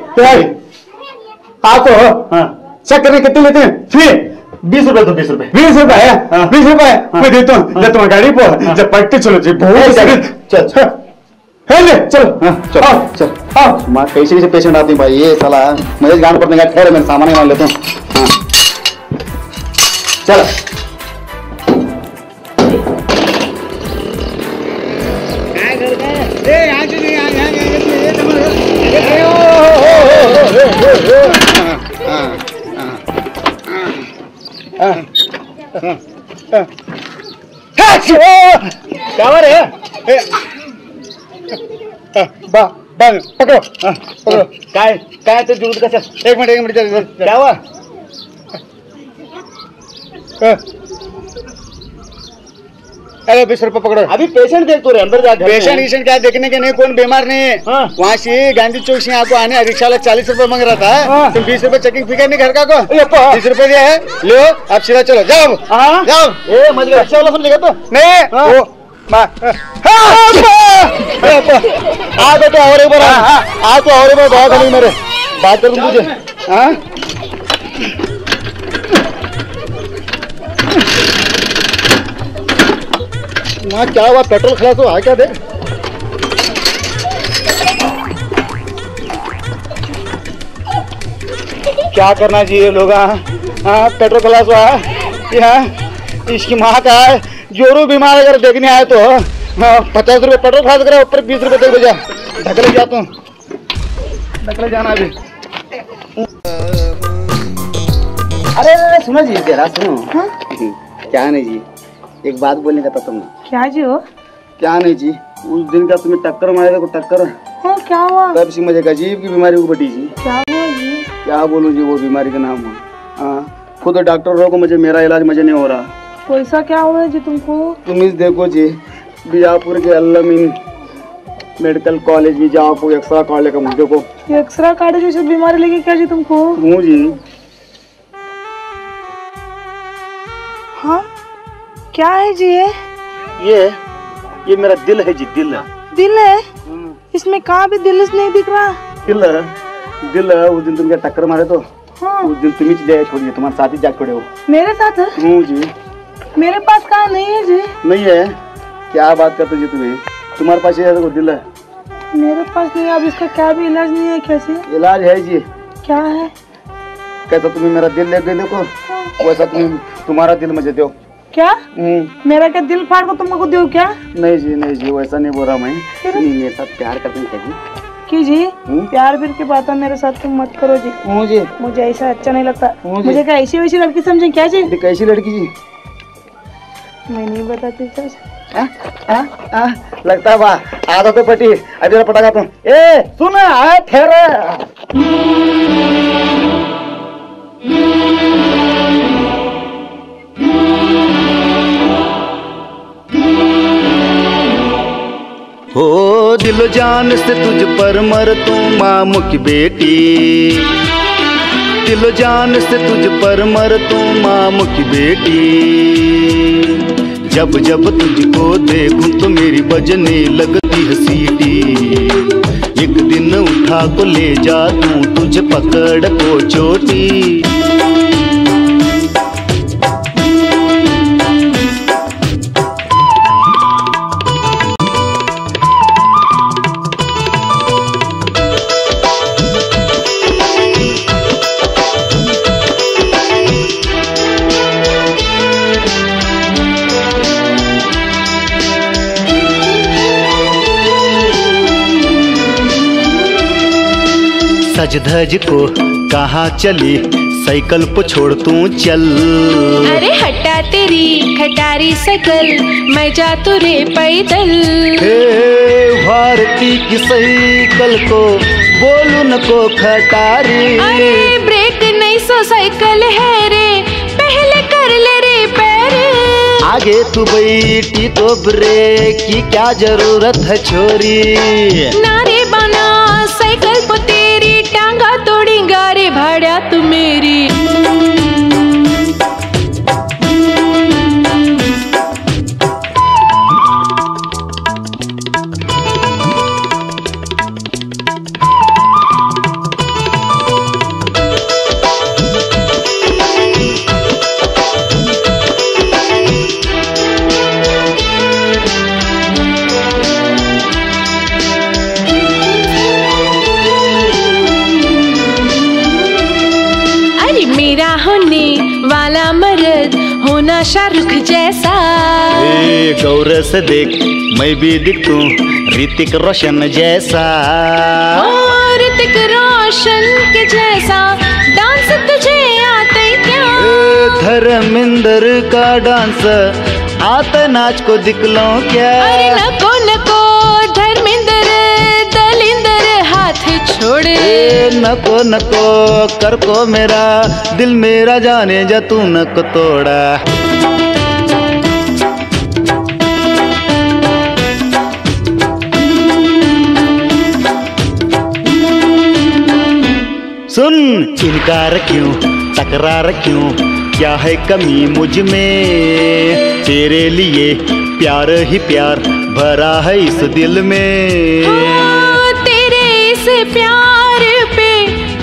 आपको चक्कर में कितने लेते हैं? फ्री 20 रुपए। तो 20 रुपए 20 रुपए है, 20 रुपए मैं देता हूँ, जब तुम्हारी गाड़ी पर जब पट्टी चलो जी बहुत चल चल चलो। कैसे कैसे पेशेंट आती भाई, ये साला मुझे गांड पड़ने का ठहर, मैं सामान मान लेता हूँ। चलो पकड़ो पकड़ो काय काय तो जरूरत का सर। एक मिनट क्या हुआ? अरे 20 रुपये पकड़ो, अभी पेशेंट देख तो रहे अंदर जाकर। पेशेंट क्या देखने के नहीं, कौन बीमार नहीं है। हाँ। वहाँ से गांधी चौक से आपको आने रिक्शा वाला 40 रुपये मांग रहा था। हाँ। तो 20 रुपये चेकिंग फी नहीं घर का को 20 रुपये दिया है, लो आप सीधा चलो जाओ। हाँ। जाओ रिक्शा वाला समझेगा तो नहीं आ तो और एक बार बहुत हमी मेरे बात करूँ तुझे। हाँ माँ क्या हुआ? पेट्रोल खलास हुआ क्या? देख क्या करना चाहिए लोग। हाँ पेट्रोल खलास हुआ यहाँ, इसकी माँ का जोरू बीमार अगर देखने आए तो 50 रुपये पेट्रोल खर्च करा, ऊपर 20 रुपये दे बजा ढकले जा तू, ढकले जाना अभी। अरे सुनो जी जरा सुनो। हाँ? क्या नहीं जी एक बात बोलने का था तुमने। क्या जी हो? क्या नहीं जी उस दिन का तुम्हें टक्कर मारे को टक्कर। हाँ, क्या हुआ? तब से मुझे अजीब की बीमारी को बटी जी। क्या हुआ जी? क्या बोलूँ जी वो बीमारी का नाम हुआ खुद डॉक्टर को, मुझे मेरा इलाज मुझे नहीं हो रहा। पैसा क्या हुआ जी तुमको? तुम इस देखो जी बीजापुर के अल्लामीन मेडिकल कॉलेज में जाओ, कोई एक्सरा कार्ड लेकर मुझे को एक्सरा कार्ड जैसे बीमारी लेके क्या जी तुमको? हूँ जी। हाँ क्या है जी ये मेरा दिल है जी, दिल है। दिल है? इसमें कहाँ भी दिल नहीं दिख रहा। दिल है उस दिन तुम क्या टक्कर मारे तो। हाँ। उस दिन तुम ही छोड़िए, तुम्हारे साथ ही जा छोड़े हो। मेरे साथ? हूँ जी। मेरे पास कहाँ नहीं है जी। नहीं है? क्या बात करते जी तुम्हें, तुम्हारे पास ये तो दिल है। मेरे पास नहीं, अब इसका क्या भी इलाज नहीं है? कैसे इलाज है जी? क्या है? कैसा तुम्हें मेरा दिल ले गए देखो। हाँ। वैसा तुम्हारा दिल मुझे दो। क्या मेरा क्या दिल फाड़ को तुमको दो क्या? नहीं जी नहीं जी वैसा नहीं बोल रहा मैं, मेरे साथ प्यार करते हैं की जी। प्यार फिर की बात है, मेरे साथ तुम मत करो जी। मुझे ऐसा अच्छा नहीं लगता, मुझे क्या ऐसी वैसी लड़की समझे क्या जी? कैसी लड़की जी मैं नहीं बताती सर। लगता है वाह आधा तो पटी, अभी पटाखा तुम ए सुन आए ठहरे। हो दिल जान से तुझ पर मर तू मामू की बेटी, दिल जान से तुझ पर मर तू मामू की बेटी। जब जब तुझको देखूं तो मेरी बजने लगती है सीटी। एक दिन उठा को ले जा तू तुझे पकड़ को चोटी। सज धज को कहाँ चली साइकिल को छोड़ तू चल। अरे हटा तेरी खटारी सकल मैं जा तो रे पैदल। भारती की साइकिल को बोलू न को खटारी। अरे ब्रेक नहीं सो साइकिल है रे पहले कर ले रे पैर। आगे तू बैठी तो ब्रेक की क्या जरूरत है छोरी। नारे बना साइकिल को तेरी टांगा तोड़ेगा रे भाड़ा तू मेरी। शाहरुख जैसा गौर से देख मैं भी दिखूं ऋतिक रोशन जैसा। ऋतिक रोशन के जैसा डांस तुझे आता क्या? धर्मेंद्र का डांस आता नाच को दिखलो क्या? अरे नको नको धर्मेंद्र दलिंदर हाथ छोड़े। नको नको कर को मेरा दिल मेरा जाने जा तू नको तोड़ा। सुन इनकार क्यों तकरार क्यों क्या है कमी मुझ में। तेरे लिए प्यार ही प्यार भरा है इस दिल में। तेरे इस प्यार पे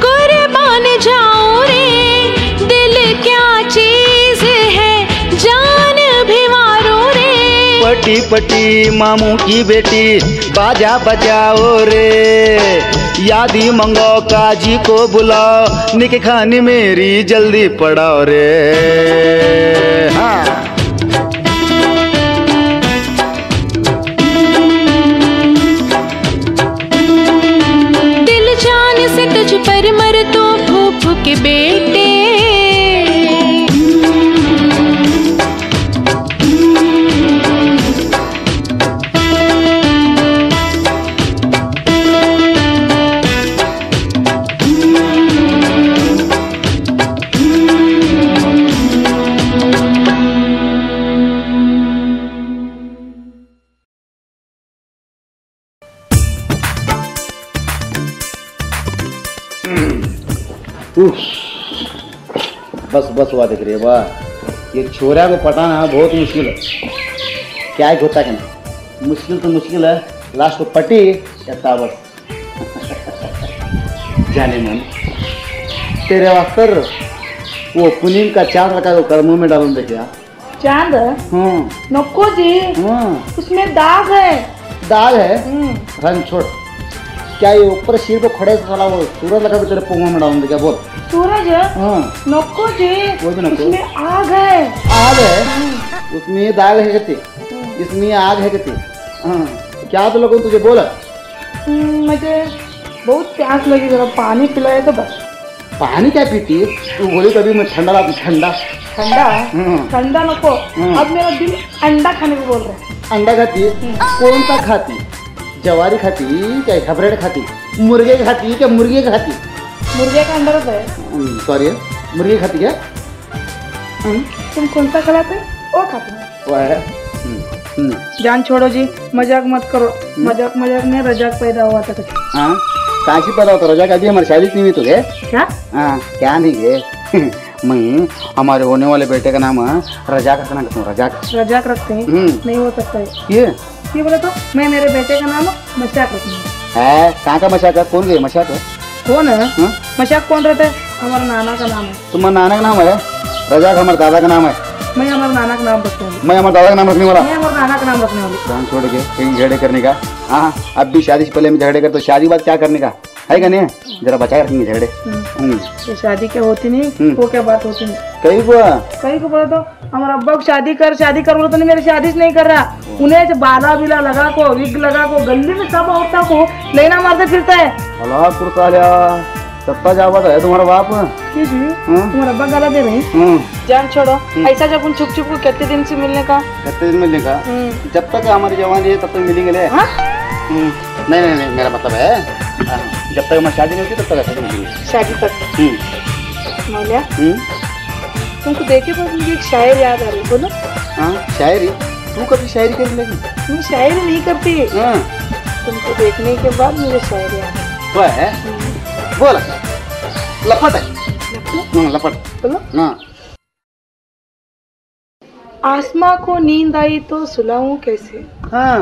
कुर्बान जाऊं रे। दिल क्या चीज है जान भी मारूं रे। पटी पटी मामू की बेटी बाजा बजाओ रे। यादी मंगो काजी को बुलाओ निके खानी मेरी जल्दी पड़ाओ रे। हाँ दिल जान से तुझ पर मर तो भूख के बेटे। बस बस हुआ दिख रही है वाह। ये छोरा को पटाना बहुत मुश्किल है। क्या एक होता क्या नहीं मुश्किल तो मुश्किल है लास्ट को पटी या ताबड़। जाने मन तेरे वास्ते वो पुनीम का चांद लगा तो कर्मों में डालूं देखे यार। चांद नको जी उसमें दाग है। दाग है रंग छोड़। क्या ये ऊपर सिर पे खड़े साला वो सूरज लगा तो तेरे पोंगों में डालूं देखे बोल। सूरज नको जी उसमें आग है। आग है उसमें दाग है कहते इसमें आग है कहते। क्या तो लोगों तुझे बोला मुझे बहुत प्यास लगी जरा पानी पिलाए तो बस। पानी क्या पीती तू बोली तभी मैं ठंडा लाती। ठंडा ठंडा ठंडा नको अब मेरा दिल अंडा खाने को बोल रहा है। अंडा खाती कौन सा खाती? जवारी खाती क्या घबरेट खाती? मुर्गे खाती क्या? मुर्गे खाती मुर्गे का अंडा होता है। सॉरी मुर्गी खाती क्या? तुम कौन सा खिलाते वो खाते वो है। जान छोड़ो जी मजाक मत करो। मजाक मजाक में रजाक पैदा हुआ था। हाँ काशी पैदा होता रजाक अभी हमारे शादी नहीं हुई तुझे क्या? हाँ क्या नहीं है मैं हमारे होने वाले बेटे का नाम रजाक रखना कहता हूँ। रजाक रजाक रखते हैं? नहीं हो सकता है। ये बोला तो मैं मेरे बेटे का नाम मशाक रखती हूँ। है कहाँ का मशाक? कौन गए मशाक? कौन है हा? मशाक कौन रहता है? हमारा नाना का नाम है। तुम्हारा नाना का नाम है? रजाक हमारे दादा का नाम है। मैं हमारे नाना का नाम रखता हूँ। मैं हमारे दादा का नाम रखने वाला। मैं हमारे नाना का नाम रखने वाली। काम छोड़ के कहीं झगड़े करने का? हाँ अब भी शादी से पहले हम झगड़े करते, शादी बाद क्या करने का है क्या नहीं? जरा बचा रखेंगे झगड़े। ये शादी क्या होती नहीं, वो क्या बात होती नहीं। कहीं को बोला तो हमारा अब्बा शादी कर बोला तो नहीं, मेरी शादी नहीं कर रहा। उन्हें बाला बिला लगा को, विग लगा को, गली में सब औरतों को लेना मारते फिरता है। सत्ता जावत है तुम्हारा बाप। तुम्हारा अब्बा गाला दे रहे। जान छोड़ो, ऐसा जब उन छुप छुप को कितने दिन से मिलने का? जब तक हमारी जवानी है तब तक मिलेंगे। नहीं मेरा मतलब है जब तक हमारी शादी नहीं होती तब तक ऐसा नहीं। शादी तक मौलिया तुमको देखे पर मुझे एक शायर याद आ रही है। बोलो। हाँ शायरी? तू कभी शायरी करने लगी? मैं शायरी नहीं करती। तुमको देखने के बाद मुझे शायरी याद आई। वह है बोला लपट है। लपट बोलो ना। आसमां को नींद आई तो सुलाऊं कैसे। हाँ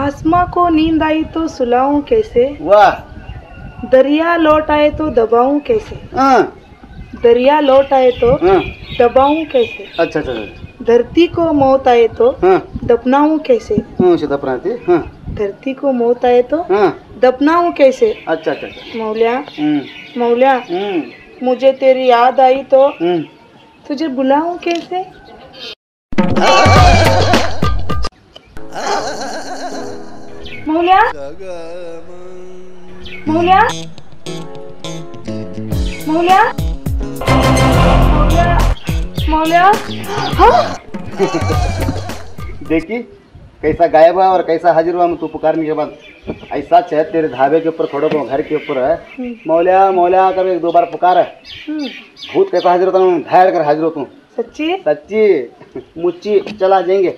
आसमां को नींद आई तो सुलाऊं कैसे। वाह। दरिया लौट आए तो दबाऊं कैसे। दरिया लौट आए तो दबाऊं कैसे। अच्छा अच्छा। धरती को मौत आए तो दफनाऊं कैसे। धरती को मौत आए तो दफनाऊं कैसे। अच्छा अच्छा। मौलिया मुझे तेरी याद आई तो तुझे बुलाऊं कैसे। मौलिया मौलिया मौलिया मौलिया। हाँ देखी कैसा गायब हुआ और कैसा हाजिर हुआ। मैं तू पुकारने के बाद ऐसा चाहे तेरे धाबे के ऊपर खड़ो को घर के ऊपर है। मौलिया मौलिया कर एक दो बार पुकार है। भूत कैसा हाजिर होता हूँ, घायल कर हाजिर होता हूँ। सच्ची सच्ची मुच्ची चला जाएंगे।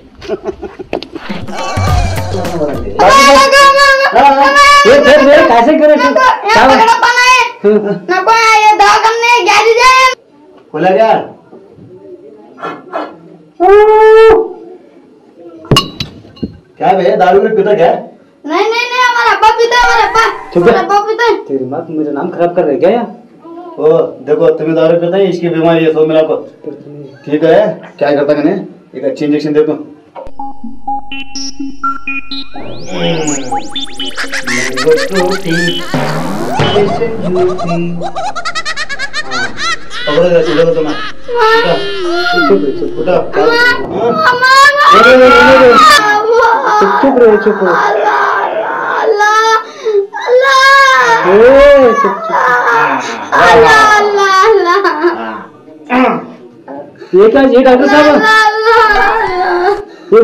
क्या भैया दारू में पीता क्या? नहीं नहीं नहीं हमारा अब्बा पीता है। हमारा अब्बा पीता है। तेरी माँ तुम मेरा नाम खराब कर रहे क्या यार? ओ देखो तुम्हें दारू पीता है इसकी बीमारी है। सो मेरा को ठीक है क्या करता कहने एक अच्छी इंजेक्शन दे दो। ये डॉक्टर साहब ये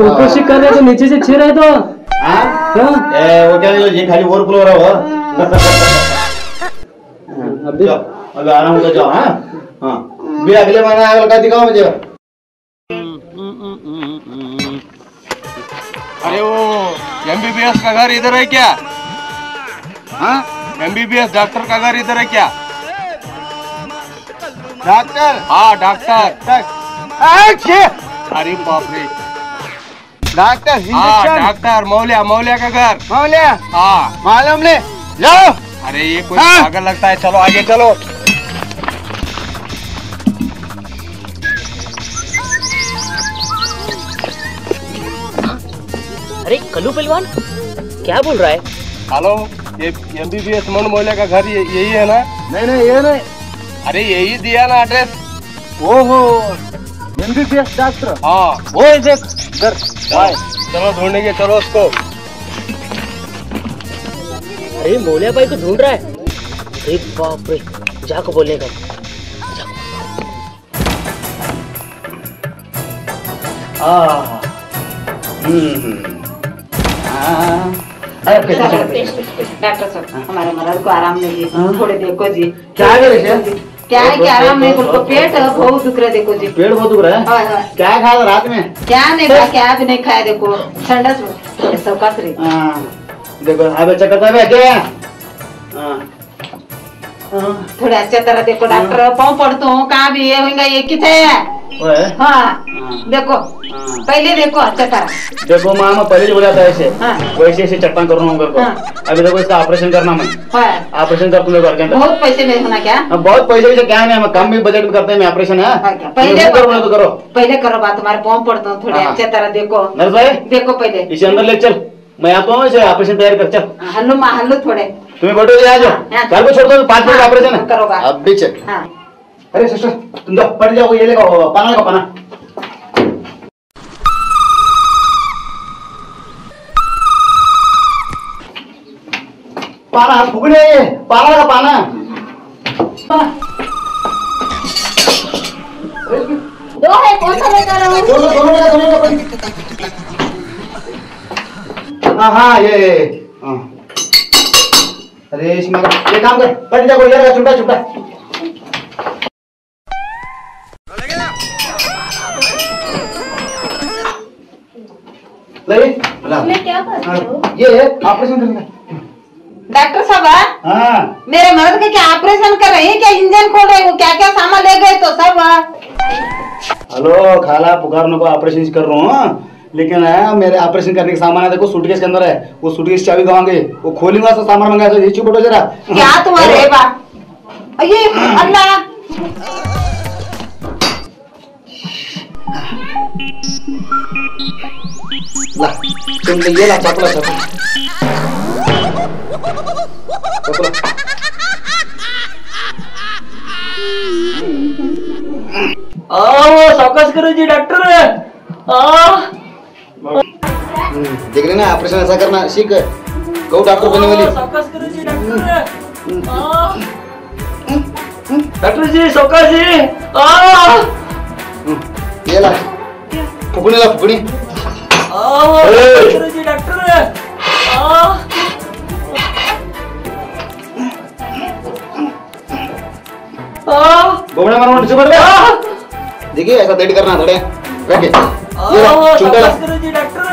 ऊपर से कर रहे तो नीचे से छे रहे तो वो क्या ये खाली और पुल हो रहा हो। अबे आराम से जाओ। हाँ भी अगले महीना आगे लगा दिखाओ मुझे। अरे वो MBBS का घर इधर है क्या? हाँ MBBS डॉक्टर का घर इधर है क्या? डॉक्टर? हाँ डॉक्टर। अरे बाप रे डॉक्टर। डॉक्टर मौलिया का घर। मौलिया हाँ मालूम ले जाओ। अरे ये कोई पागल लगता है। चलो आगे चलो। अरे कल्लू पहलवान क्या बोल रहा है? हेलो ये MBBS मंड मौलिया का घर यही है ना? नहीं नहीं ये नहीं। अरे यही दिया ना एड्रेस। ओहो MBBS डॉक्टर। हाँ वो घर। चलो ढूंढने के चलो उसको। अरे मौलिया भाई को ढूंढ रहा है। अरे बाप रे जाको बोलने का। डॉक्टर साहब हमारे मराल को आराम नहीं है थोड़े देखो जी। क्या क्या है क्या आराम नहीं उनको पेट बहुत दुख रहा है। देखो जी पेट बहुत दुख रहा है। हाँ, हाँ। क्या खाया रात में? क्या नहीं खाया क्या भी नहीं खाया। देखो ठंडा सौका देखो। हाँ बच्चा करता है क्या? थोड़ा अच्छे तरह देखो डॉक्टर पाँव पड़ते हो कहाँ भी ये होगा ये किथे है। हाँ देखो पहले देखो अच्छा तरह देखो माँ मैं पहले जो बोला था ऐसे वैसे ऐसे चट्टान करना होगा को अभी देखो इसका ऑपरेशन करना मैं ऑपरेशन कर तुमने करके बहुत पैसे में होना क्या बहुत पैसे से क्या है कम भी बजट में करते हैं ऑपरेशन है पहले करो बात तुम्हारे पाँव पड़ता हूँ थोड़ा अच्छे तरह देखो देखो पहले इसे अंदर ले चल मैं आता हूँ इसे ऑपरेशन तैयार कर चल हल्लो माँ हल्लो थोड़े तुम्हें बैठो आ जाओ घर को छोड़ दो 5 मिनट ऑपरेशन है करोगा अब भी चल। अरे सिस्टर तुम तो पड़ जाओ ये लेकर पाना का पाना पाना फुगड़े पाना का पाना दो है कौन सा लेकर आओ दोनों हाँ ये अरे इसमें ये काम कर बैठ जा कोई यार चुपड़ा चुपड़ा ले इसमें क्या कर रहे हो ये ऑपरेशन करना डॉक्टर साहब हाँ मेरे मर्द का क्या ऑपरेशन कर रहे हैं क्या इंजन खोल रहे हो क्या क्या सामान ले गए तो सब हेलो खाला पुकारने को ऑपरेशन कर रहा हूँ लेकिन है मेरे ऑपरेशन करने के सामान है देखो सूटकेस के अंदर है वो सूटकेस चाबी गवाएंगे वो खोलेगा तो सामान मंगाया तो नीचे पड़ो जरा क्या तुम्हारे बाप ये अल्लाह ला तुम तो ये ला चपला चपला आओ सावकाश करो जी डॉक्टर आ देख रहे ना ऑपरेशन ऐसा करना सीख गो डॉक्टर बनने वाली डॉक्टर जी सौका जी ये ला फुकनी डॉक्टर जी डॉक्टर घोड़ा मारो नीचे पर देखिए ऐसा डेट करना थोड़े ओके डॉक्टर जी डॉक्टर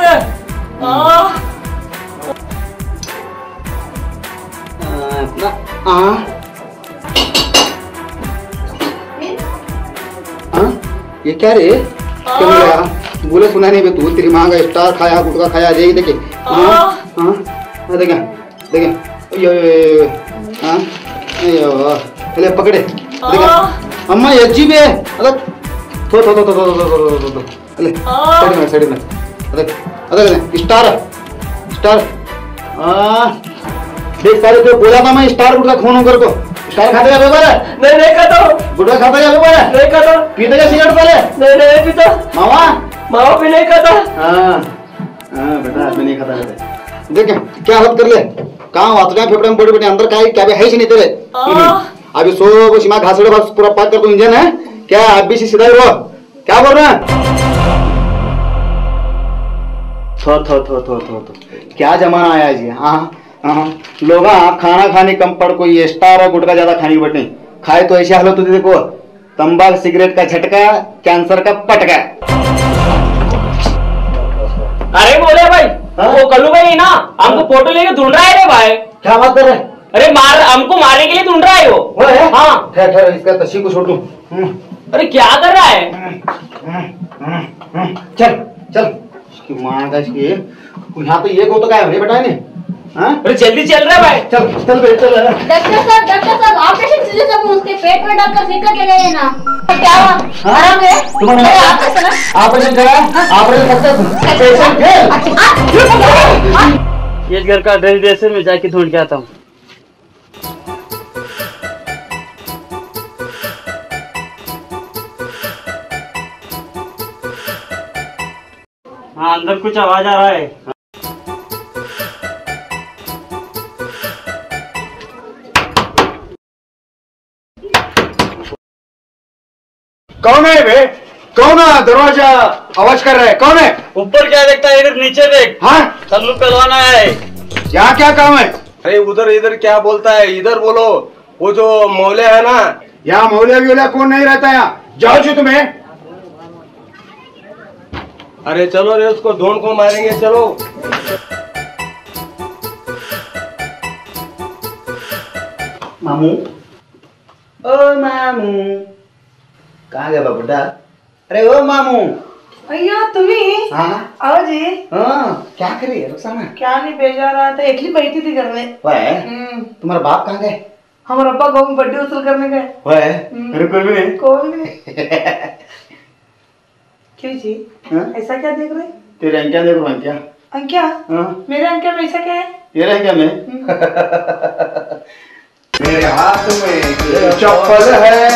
ये क्या रे बोले सुना नहीं तू तेरी माँ का स्टार खाया गुटका खाया देख देखे देखे देखे पहले पकड़े अम्मा ये अजीब है थो थो थो थो थो थो साइड में स्टार स्टार देख सारे तो बोला था मैं स्टार गुटका खून होकर को स्टार खाते का बेबार है नहीं नहीं खाता गुटका खाता का बेबार है नहीं खाता पीते का सिगरेट पहले नहीं नहीं पीता मामा मामा भी नहीं खाता हाँ हाँ बेटा मैं नहीं खाता देख क्या हालत कर ले कहाँ वातड़िया फेफड़े में बड़े बड़े अंदर का क्या है ही नहीं तेरे अभी सो सीमा घासड़े बस पूरा पाक कर तू इंजन है क्या आप भी सीधा ही हो क्या बोल रहे हैं थो थो थो थो थो थो क्या जमाना आया जी हाँ लोग खाना खाने कम पड़ को ये स्टार और गुटखा ज्यादा खाने बटे खाए तो ऐसी हालत होती देखो तंबाकू सिगरेट का झटका कैंसर का पटका। अरे बोले भाई वो कलू भाई ना हमको फोटो लेके ढूंढ रहा है रे भाई क्या बात कर रहे अरे मार हमको मारने के लिए ढूंढ रहा है वो है? हाँ ठहर ठहर इसका तस्वीर को छोड़ लूं अरे क्या कर रहा है चल चल यहाँ पे एक हो तो क्या है बेटा ने अरे जल्दी चल रहा है भाई चल चल बेटा चल डॉक्टर साहब ऑपरेशन से जब उसके पेट में डॉक्टर फेंक के गए ना क्या हुआ आराम है तुम्हारा ऑपरेशन करा ऑपरेशन सक्सेस ये घर का एड्रेस दे से मैं जाके ढूंढ के आता हूँ अंदर कुछ आवाज आ रहा है कौन है बे कौन है दरवाजा आवाज कर रहा है कौन है ऊपर क्या देखता है इधर नीचे देख हाँ सल्लू करवाना है यहाँ क्या काम है अरे उधर इधर क्या बोलता है इधर बोलो वो जो मौलिया है ना यहाँ मौलिया व्योलिया कौन नहीं रहता यहाँ जाओ जो तुम्हें अरे चलो रे उसको ढूंढ को मारेंगे चलो मामू ओ मामू। कहाँ गया बाबूटा? अरे ओ मामू। अयो तुम्हें? हाँ। आओ जी। हाँ। क्या कर रही है रुकसाना? क्या नहीं बेजा रहा था, एकली बैठी थी घर में। वाह। तुम्हारा बाप कहाँ गए? हमारा अब्बा गाँव में बर्थडे उसल करने गए। वाह। रुको भी नहीं। कौन गए? क्यों जी? ऐसा क्या देख रहे? तेरे अंकिया देख रहा अंकिया। अंकिया? हाँ। मेरे अंकिया में ऐसा क्या है? ये अंकिया में। मेरे हाथ में चप्पल है,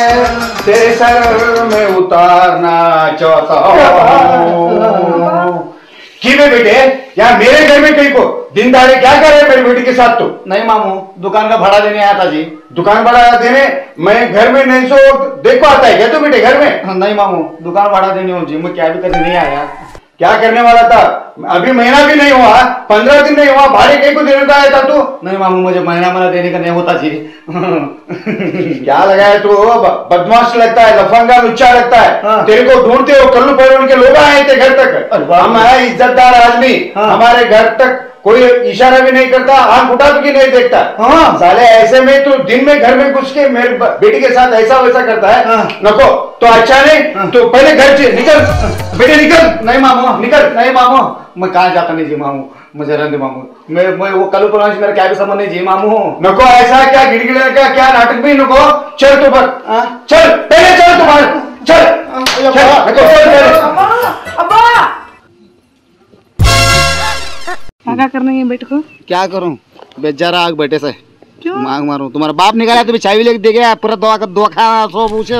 तेरे सर में उतारना चाहता हूँ। की मैं बेटे यहाँ मेरे घर में कहीं को दिन दारे क्या कर रहे मेरी बेटी के साथ? तो नहीं मामू, दुकान का भाड़ा देने आया था जी। दुकान भाड़ा देने? मैं घर में नहीं सो देखो आता है क्या तो बेटे घर में? नहीं मामू, दुकान भाड़ा देने हो जी, मैं क्या भी करने नहीं आया। क्या करने वाला था? अभी महीना भी नहीं हुआ, 15 दिन नहीं हुआ, भाड़े कहीं को देने का आया था तू? नहीं मामू, मुझे महीना देने का नहीं होता जी। क्या लगाया तू? बदमाश लगता है, लफंगा लुच्चा लगता है। हाँ। तेरे को ढूंढते हो, कल्लू पहलवान के लोग आए थे घर तक। हम है इज्जतदार आदमी। हाँ। हमारे घर तक कोई इशारा भी नहीं करता, आंख उठा भी नहीं देखता। हाँ। साले ऐसे में तू दिन में घर में घुस के मेरे बेटी के साथ ऐसा वैसा करता है। हाँ। नको तो अच्छा नहीं। हाँ। तो पहले घर से निकल बेटे, निकल। नहीं मामू, निकल। नहीं मामू, मैं कहाँ जाता नहीं जी मामू, मुझे रहने दे मामू। मैं वो कल पर मेरा क्या भी समझ नहीं जी मामू। नको ऐसा क्या गिड़गिड़ा का क्या नाटक भी नको। चल तू पर चल, पहले चल तू बाहर चल। क्या करना है बेटे को? क्या करूं बेचारा, आग बेटे से क्यों मांग मारूं? तुम्हारा बाप निकाला तुम्हें चाबी लेके दे गया, पूरा दवा का धोखा सो पूछे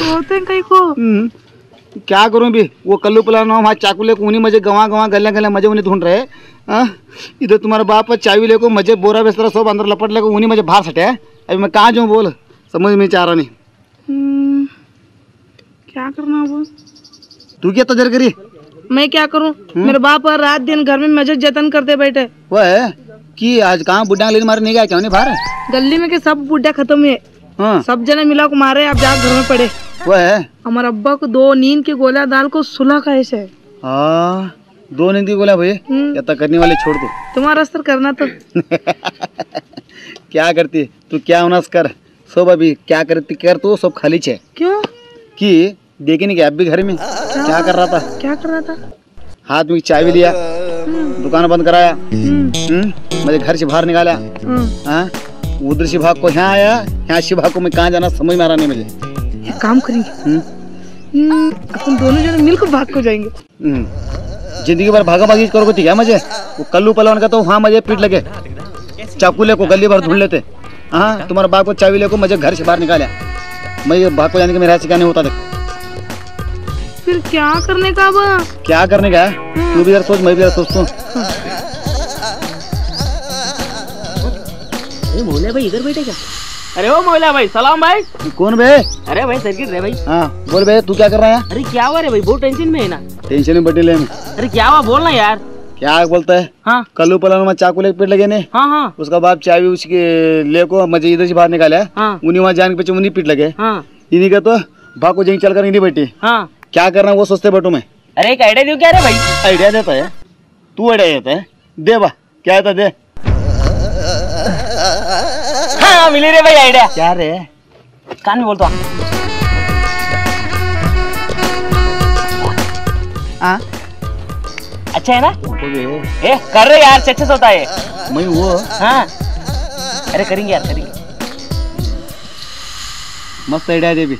होते कहीं को। क्या करूं भी वो कल्लू पलाना वहाँ चाकू लेके उन्हीं मजे गवा गवा गले गले मजे उन्हें ढूंढ रहे। इधर तुम्हारा बाप चाबी लेको मजे बोरा बेसरा सब अंदर लपट लेको उन्हीं मजे बाहर सटे। अभी मैं कहाँ जाऊँ बोल, समझ में चाह रहा नहीं। क्या करना बोल, तू क्या तजर करिए? मैं क्या करूं, मेरे बाप रात दिन घर में मजे जतन करते बैठे। वो है कि आज कहाँ बुढ़ा लेने मारे नहीं गया क्यों नहीं बाहर? गली में के सब बुढ़ा खत्म है। हाँ। सब जने मिला को मारे, आप जाकर घर में पड़े। वो है हमारे अब्बा को 2 नींद की गोलियां दाल को सुलह का ऐसे। हाँ 2 नींद की गोलियां भैया तक करने वाले छोड़ दो, तुम्हारा असर करना तो। क्या करती तू, क्या होनास कर सब, अभी क्या करती कर तू सब खाली छे। क्यों की देखे नहीं क्या आप भी घर में क्या कर रहा था? क्या कर रहा था? हाथ में चाय भी लिया, दुकान बंद कराया, मुझे घर से बाहर निकाला। उधर से भाग को यहाँ आया, यहाँ से भाग को मैं कहाँ जाना समझ में आ रहा नहीं मुझे। काम करेंगे अपन दोनों जने मिलकर भाग को जाएंगे। जिंदगी भर भागा भागी करोगे ठीक है मुझे। वो कल्लू पलवान का तो वहाँ मुझे पीट लगे, चाकू ले को गली भर ढूंढ लेते। हाँ तुम्हारे बाप को चाबी ले को मुझे घर से बाहर निकाला, मैं भाग को जाने के मेरा से क्या नहीं होता। देखो फिर क्या करने का? क्या करने का? तू भी सोच, मैं भी सोचता हूँ। मौलिया भाई इधर बैठे क्या? अरे ओ मौलिया भाई, सलाम भाई। कौन बे? अरे भाई सर्किट रे भाई। हाँ बोल बे, तू क्या कर रहा है? अरे क्या हुआ रे भाई, बहुत टेंशन में है ना। टेंशन में बटेले में? अरे क्या हुआ बोलना यार। क्या बोलता है? हाँ कल्लू पलान में चाकू लेके पेट लगे ने। हाँ हाँ उसका बाप चाबी उसके लेको मुझे इधर से बाहर निकाला, उन्हीं वहाँ जान के पीछे उन्हीं पीट लगे। इन्हीं का तो भाग को जहीं चल कर इन्हीं बैठे। हाँ क्या करना वो सोचते बैठू मैं। अरे एक आइडिया दो क्या रे भाई? आइडिया देता है तू, आइडिया देता है दे बा, क्या था दे। हाँ मिली रे भाई आइडिया। क्या रे? कान में बोलता हाँ अच्छा है ना ए, कर रहे यार अच्छे से होता है मैं वो। हाँ अरे करेंगे यार करेंगे, मस्त आइडिया दे भी।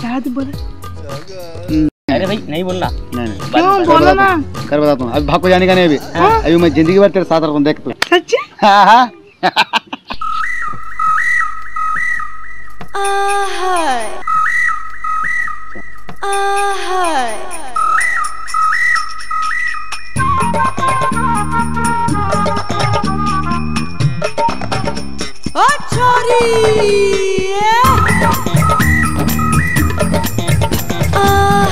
क्या तू बोला? अरे भाई नहीं बोलना। नहीं क्यों बोलो ना, कर बता तुम। अभी भाग को जाने का नहीं अभी। हाँ? अभी मैं जिंदगी भर तेरे साथ रहूंगा देख तू। सच्ची? हाँ हाँ। ओ छोरी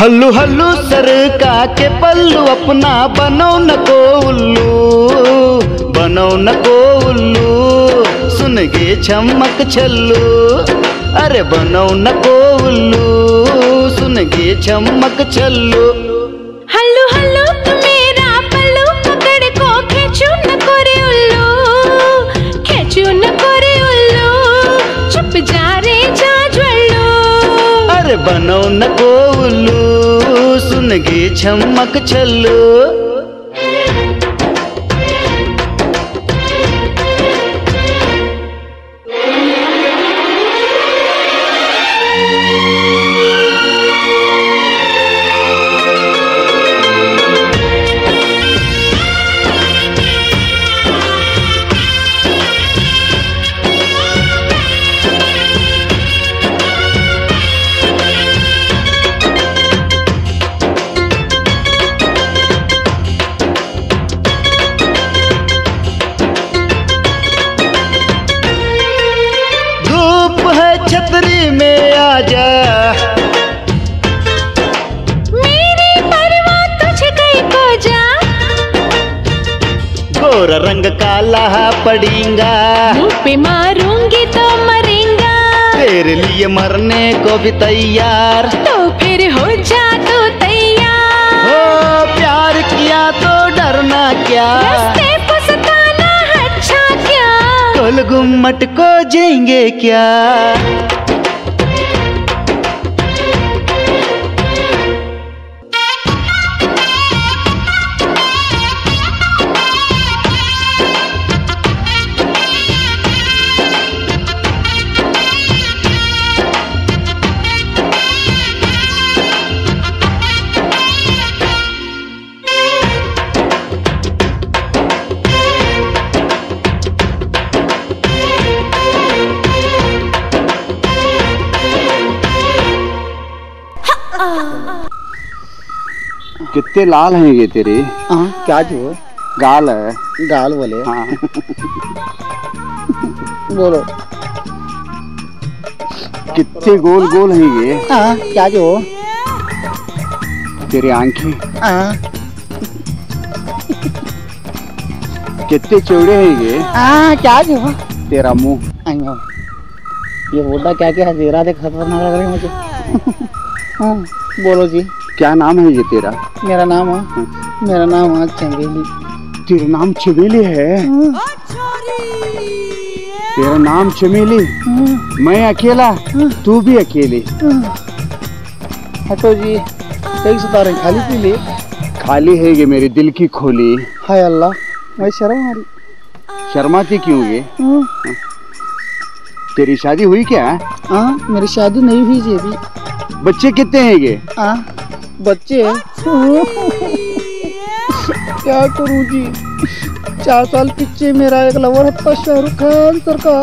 हल्लू हल्लू सरका के पल्लू अपना बनाओ न को उल्लू, बनाओ न को उल्लू। सुन गे छमक छल्लू, अरे बनाओ न को उल्लू। सुन गे छमक छल्लू, हल्लू हल्लू मेरा पल्लू पकड़ को खींचू न कोरे उल्लू, खींचू न कोरे उल्लू। चुप जा रे जा ज्वल्लू, अरे बनाओ न को उल्लू। सुन गे छमक छल्लू, छतरी में आजा मेरी परवाह तुझे कहीं को जा। गोरा रंग काला पड़ेगा, मुँह पे मारूंगी तो मरेगा। तेरे लिए मरने को भी तैयार, तो फिर हो जा तो तैयार। हो प्यार किया तो डरना क्या, गोल गुम्मट को जाएंगे क्या। कितने लाल हैं ये तेरे? क्या जो गाल है, गाल बोले हाँ। बोलो कितने गोल गोल हैं ये? क्या जो तेरी आंखें कितने चौड़े हैं ये? क्या जो तेरा मुंह। ये बोला क्या क्या तेरा देख खतरनाक लग रहा है मुझे। बोलो जी क्या नाम है ये तेरा? मेरा नाम है, मेरा नाम है चमेली। तेरा नाम चमेली है? तेरा नाम चमेली? मैं अकेला, तू भी अकेली। हटो जी, कई सितारे खाली पी ले। खाली है ये मेरे दिल की खोली। हाय अल्लाह, मैं शर्म आ रही। शर्माती क्यों ये? तेरी शादी हुई क्या? मेरी शादी नहीं हुई जी अभी। बच्चे कितने हैं ये? बच्चे क्या करूं जी, 4 साल पीछे मेरा एक लवर हत्ता शाहरुख खान सर का,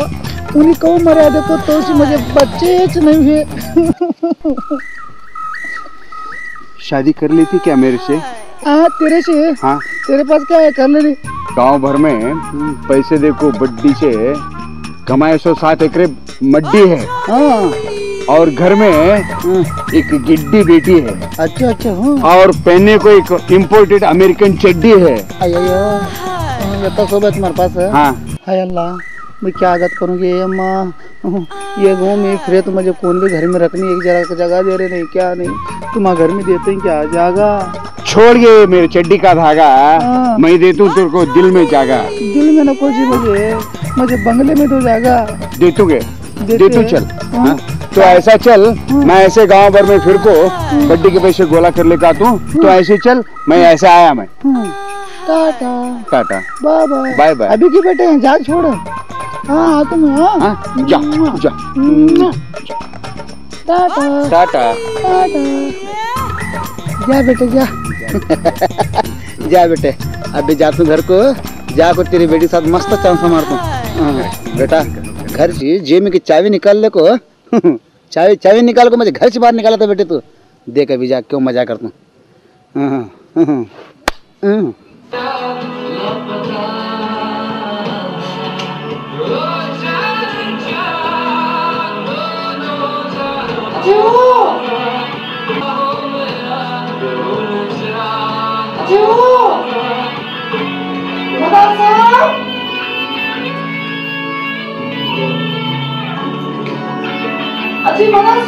उन्हीं को मरा दे तो मुझे बच्चे नहीं है। शादी कर ली थी क्या मेरे से? तेरे से? हाँ तेरे पास क्या है कर ले। गाँव भर में पैसे देखो बड्डी से कमाए 107 एकड़ मड्डी है। और घर में एक गिड्डी बेटी है। अच्छा अच्छा। और पहने को एक इम्पोर्टेड अमेरिकन चड्डी है। ये तो सोबत मेरे पास है। हाय अल्लाह, मैं क्या आदत करूँगी अम्मा। ये गाँव में फिर तो मुझे कौन भी घर में रखनी, एक जगह जगह दे रहे नहीं क्या नहीं। तुम घर में देते हैं क्या जागा? छोड़ ये मेरे चड्डी का धागा, मैं देता हूँ तेरे को दिल में जागा। दिल में न कोई मुझे, मुझे बंगले में दो जागा। देतूगे? देतू चल। तो ऐसा चल, मैं ऐसे गांव भर में फिर को बड्डी के पैसे गोला कर लेकर आता हूँ। तो ऐसे चल, मैं ऐसे आया मैं। Tata tata bye bye bye. अभी की बेटे जा छोड़। तुम जा जा टाटा टाटा जा बेटे जा। जा बेटे अभी जा तू घर को जा, को तेरी बेटी साथ मस्त चांस मार तू बेटा। घर से जेब की चाबी निकाल ले को, चाबी चाबी निकाल को मुझे घर से बाहर निकाला था बेटे तू। देख अभी जा, क्यों मजा करता हूँ। मदार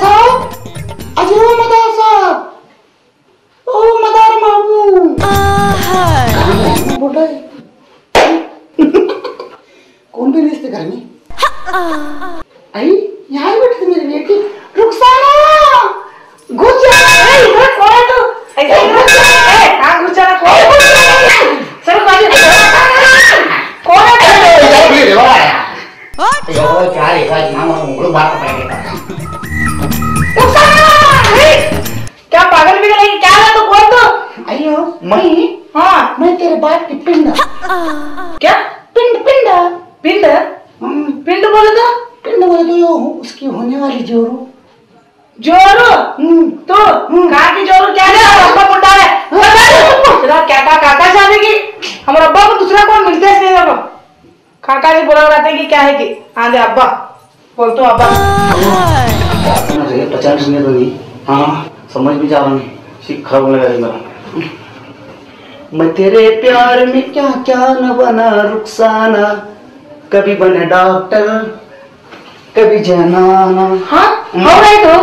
साहब, अजरो मदार साहब, ओ मदार मामू बोल रहा कौन पे रिश्ते करनी आई यहाँ बैठे थे मेरे बेटी रुखसाना क्या पागल भी करेगी क्या है तो बोल दो अयो मैं हाँ मैं तेरे बाप की पिंड क्या पिंड पिंड पिंड पिंड बोले तो यो उसकी होने वाली जोरू जोरू तो कहा की जोरू क्या है अब्बा मुंडा है काका काका जानेगी हमारा अब्बा को दूसरा कौन मिलता है नहीं अब काका जी बोला रहते हैं कि क्या है कि हाँ दे अब्बा बोल तो अब्बा 50 मिनट होगी हाँ समझ भी जा रहा नहीं सीखा बोलने का मेरा मैं तेरे प्यार में क्या क्या न बना रुखसाना कभी बने डॉक्टर कभी जनाना हाँ हो रही तो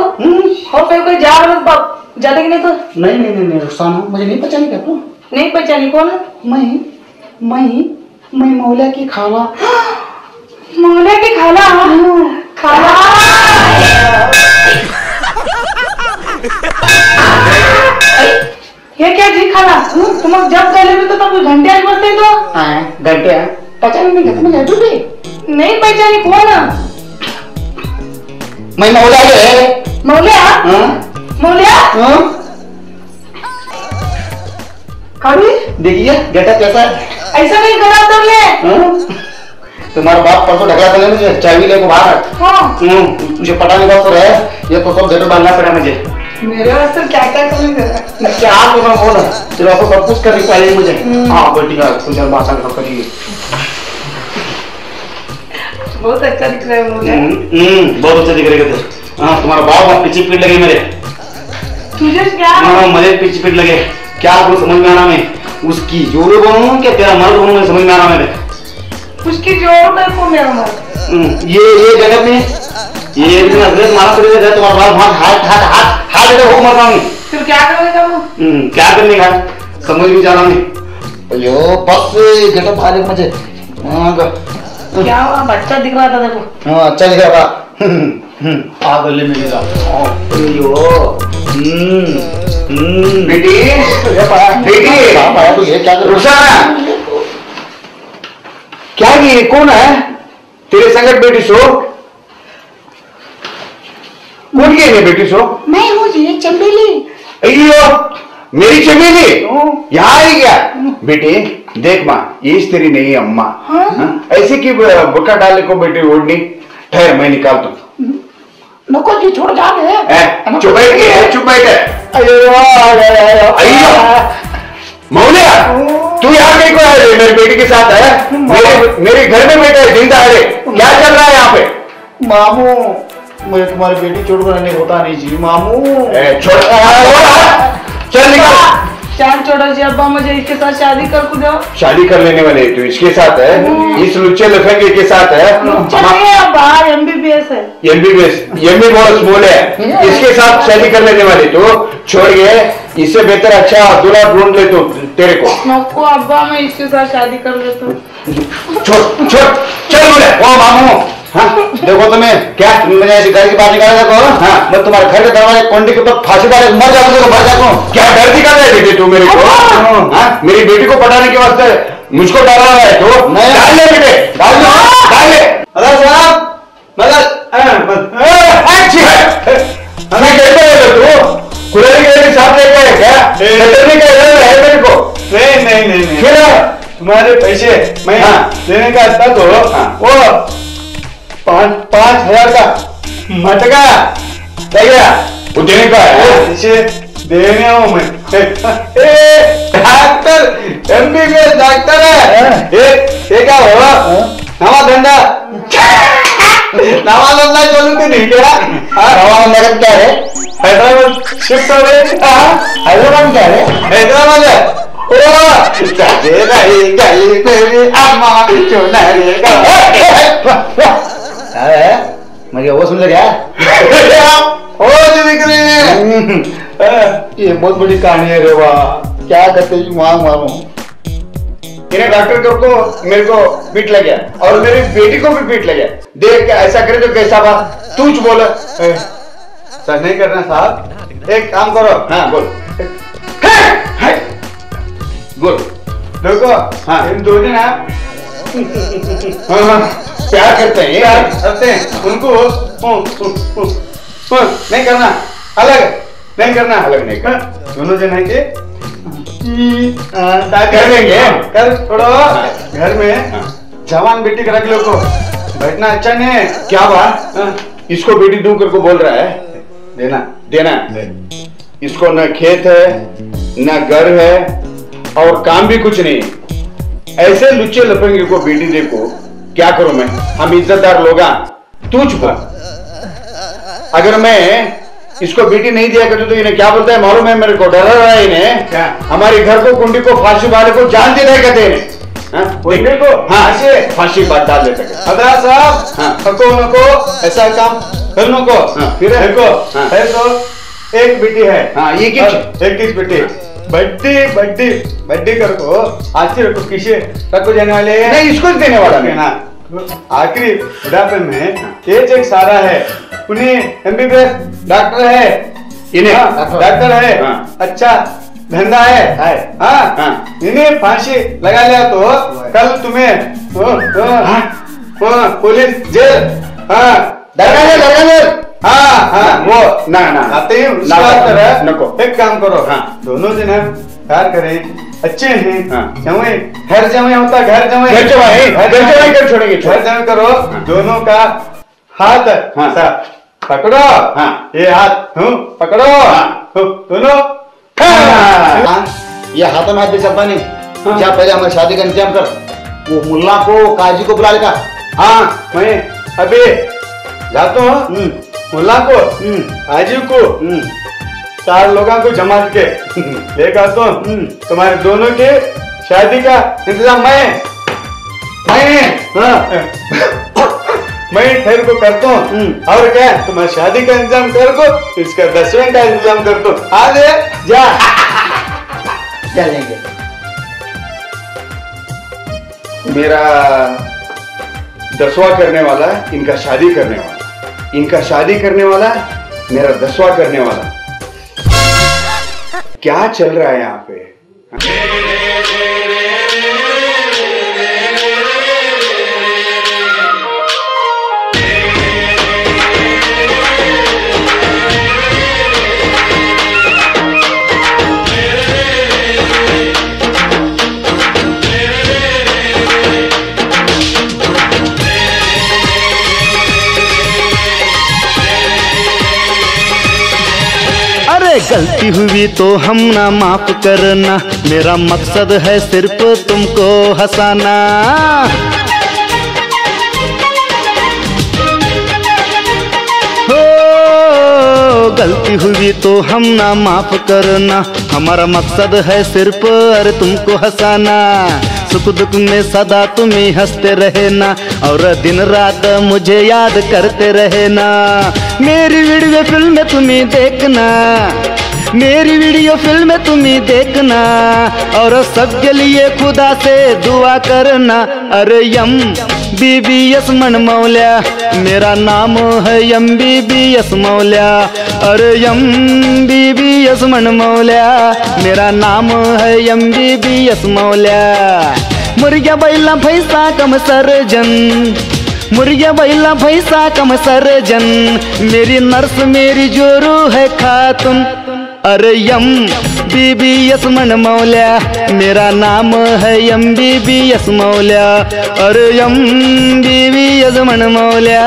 हो पे कोई जा रहा बाप जाते कि नहीं तो नहीं नहीं नहीं, नहीं रुखसाना मुझे नहीं पहचानी क्या तू नहीं पहचानी कौन है मैं मौला की खाला मौला की खाला खाला ये क्या जी खाला तुम जब चले भी तो तुम घंटे आज बसते तो घंटे पहचानी नहीं घर में जादू भी नहीं पहचानी कौन मैं मौला जो है मौलिया मौलिया कभी देखिए गेटअप कैसा ऐसा नहीं करा तुम ले तुम्हारा बाप परसों ढकला था मुझे चाबी लेके बाहर हाँ मुझे पता नहीं कब तो रहे ये तो सब घर में बांधना पड़ा मुझे मेरे वास्ते क्या क्या करेंगे क्या तो मैं बोला तेरा तो सब कुछ करनी पड़ेगी मुझे हाँ बेटी का तुझे बात करना पड़ेगी बहुत अच्छा दिख रहा है मुझे बहुत अच्छा दिख रहा है तुझे हाँ तुम्हारा बाप पीछे पीट लगे मेरे तुझे क्या मेरे पीछे पीट लगे क्या बोल समझ में आना मैं उसकी जोड़े बनूं क्या तेरा मर्द बनूं मैं समझ में आ रहा मेरे उसकी जोड़े को मेरा मर्द ये जगह में ये इतना अजब मारा पड़ी है तुम्हारे बाल हाथ हाथ हाथ हाथ हाथ इधर हो मर जाऊंगी फिर क्या करोगे तुम क्या करने का समझ भी जा रहा नहीं यो बस गेटअप खा ले मुझे क्या हुआ बच्चा दिख रहा था तेरे को हाँ अच्छा दिख रहा था पागल मिलेगा यो बेटी बेटी तो ये क्या क्या ये कौन है तेरे संगत बेटी सो कौन ये है बेटी सो मैं हूँ जी चमेली अयो मेरी चमेली यहाँ आई क्या बेटी देख माँ ये स्त्री नहीं अम्मा ऐसे की बुक्का डाले को बेटी ओढ़नी ठहर मैं निकाल दूँ नको जी छोड़ जा रहे हैं चुप बैठे अयो मौलिया तू यहाँ कहीं को है मेरी बेटी के साथ है मेरे घर में बैठा है जिंदा है क्या चल रहा है यहाँ पे मामू मुझे तुम्हारी बेटी छोड़कर नहीं होता नहीं जी मामू छोड़ चल निकल चार छोड़ो जी अब्बा मुझे इसके साथ शादी कर कुछ शादी कर लेने वाले तू इसके साथ है इस लुच्चे लफंगे के साथ है अब्बा MBBS है MBBS बोले इसके साथ शादी कर लेने वाले तो छोड़िए इससे बेहतर अच्छा दूल्हा ढूंढ ले तो तेरे को अब्बा मैं इसके साथ शादी कर लेता हूँ छोड़ हाँ देखो तुम्हें क्या मैंने घर की बात निकाला था हाँ मैं तुम्हारे घर के दरवाजे कोंडी के ऊपर फांसी डाले मर जाऊंगा मर जाऊँ क्या डर दिखा रहा है बेटी तू मेरे को हाँ मेरी बेटी को पढ़ाने के वास्ते मुझको डर रहा है तो डाल ले बेटे डाल ले अरे साहब मगर हमें कहते हैं तो कुलरी के साथ लेके क्या नहीं कह रहे है मेरे को नहीं फिर तुम्हारे पैसे मैं देने का था तो वो 5,000 का मटका गया वो देने का इसे देने हूँ मैं डॉक्टर MBBS डॉक्टर है ये क्या होगा नवा धंधा चलू तो नहीं क्या नवा धंधा क्या है हैदराबाद शिफ्ट हो गए हैदराबाद क्या है हैदराबाद है गई गई गई तेरी अम्मा चुनरी गई। मजा वो सुन ले क्या ओ जी। ये बहुत बड़ी कहानी है रे वाह, क्या करते जी मांग मारू। इन्हें डॉक्टर को मेरे को पीट लग गया और मेरी बेटी को भी पीट लग गया। देख ऐसा करे तो कैसा बात तू बोल सर नहीं करना साहब। एक काम करो हाँ बोल बोल देखो हाँ इन दोनों ना प्यार करते हैं यार करते हैं उनको नहीं करना अलग नहीं करना अलग नहीं कर दोनों जन है कि कर छोड़ो घर में जवान बेटी का रख लो को बैठना अच्छा नहीं है क्या बात। इसको बेटी दूं करके बोल रहा है देना देना दे। इसको न खेत है न घर है और काम भी कुछ नहीं। ऐसे लुच्चे लफंगे को बेटी देखो क्या करूं मैं। हम इज्जतदार लोग तुझ पर अगर मैं इसको बेटी नहीं दिया करते तो इन्हें क्या बोलता है मालूम है। मेरे को डरा रहा है इन्हें क्या? हमारे घर को कुंडी को फांसी वाले को जान देना कहते हैं। फांसी बात डाल देते ऐसा काम करने को फिर एक बेटी है हाँ, ये एक बेटी बड्डी बड्डी बड्डी कर को आखिर रखो किसी रखो जाने वाले नहीं इसको देने वाला नहीं। आखिरी बुढ़ापे में एक सारा है उन्हें एमबीबीएस डॉक्टर है इन्हें डॉक्टर है अच्छा धंधा है हाँ इन्हें फांसी लगा लिया तो कल तुम्हें पुलिस जेल हाँ वो ना ना आते नको। एक काम करो हाँ दोनों दिन प्यार करें अच्छे हैं घर जमे होता घर जमे कर छोड़ेंगे घर जमे करो दोनों का हाथ हाँ साहब पकड़ो हाँ ये हाथ हूँ पकड़ो दोनों ये हाथों में हाथ भी चलता नहीं क्या। पहले हमारी शादी का इंतजाम कर। वो मुल्ला को काजी को बुला लेगा हाँ मैं अभी जाता हूँ मुल्ला को काजी को चार लोगों को जमा के लेकर आता हूँ। तुम्हारे दोनों के शादी का इंतजाम मैं ठहर को करता हूँ और क्या तुम्हारी शादी का इंतजाम कर दो इसका 10वें का इंतजाम कर दो। आगे जा चलेंगे। मेरा 10वां करने वाला इनका शादी करने वाला मेरा 10वां करने वाला। क्या चल रहा है यहाँ पे गलती हुई तो हम ना माफ करना। मेरा मकसद है सिर्फ तुमको हंसाना। हो गलती हुई तो हम ना माफ करना। हमारा मकसद है सिर्फ अरे तुमको हंसाना। सुख दुख में सदा तुम ही हंसते रहना और दिन रात मुझे याद करते रहना। मेरी वीडियो फिल्म तुम्हें देखना और सबके लिए खुदा से दुआ करना। अरे MBBS मंड मौल्या मेरा नाम है MBBS मौल्या। अरे MBBS मंड मौल्या मेरा नाम है MBBS मौल्या। मुर्गा बैला भैंसा कम सर्जन मेरी नर्स मेरी जोरू है खातून। अरे MBBS मंड मौल्या मेरा नाम है MBBS मौल्या। अरे MBBS मंड मौल्या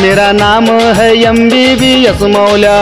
मेरा नाम है MBBS मौल्या।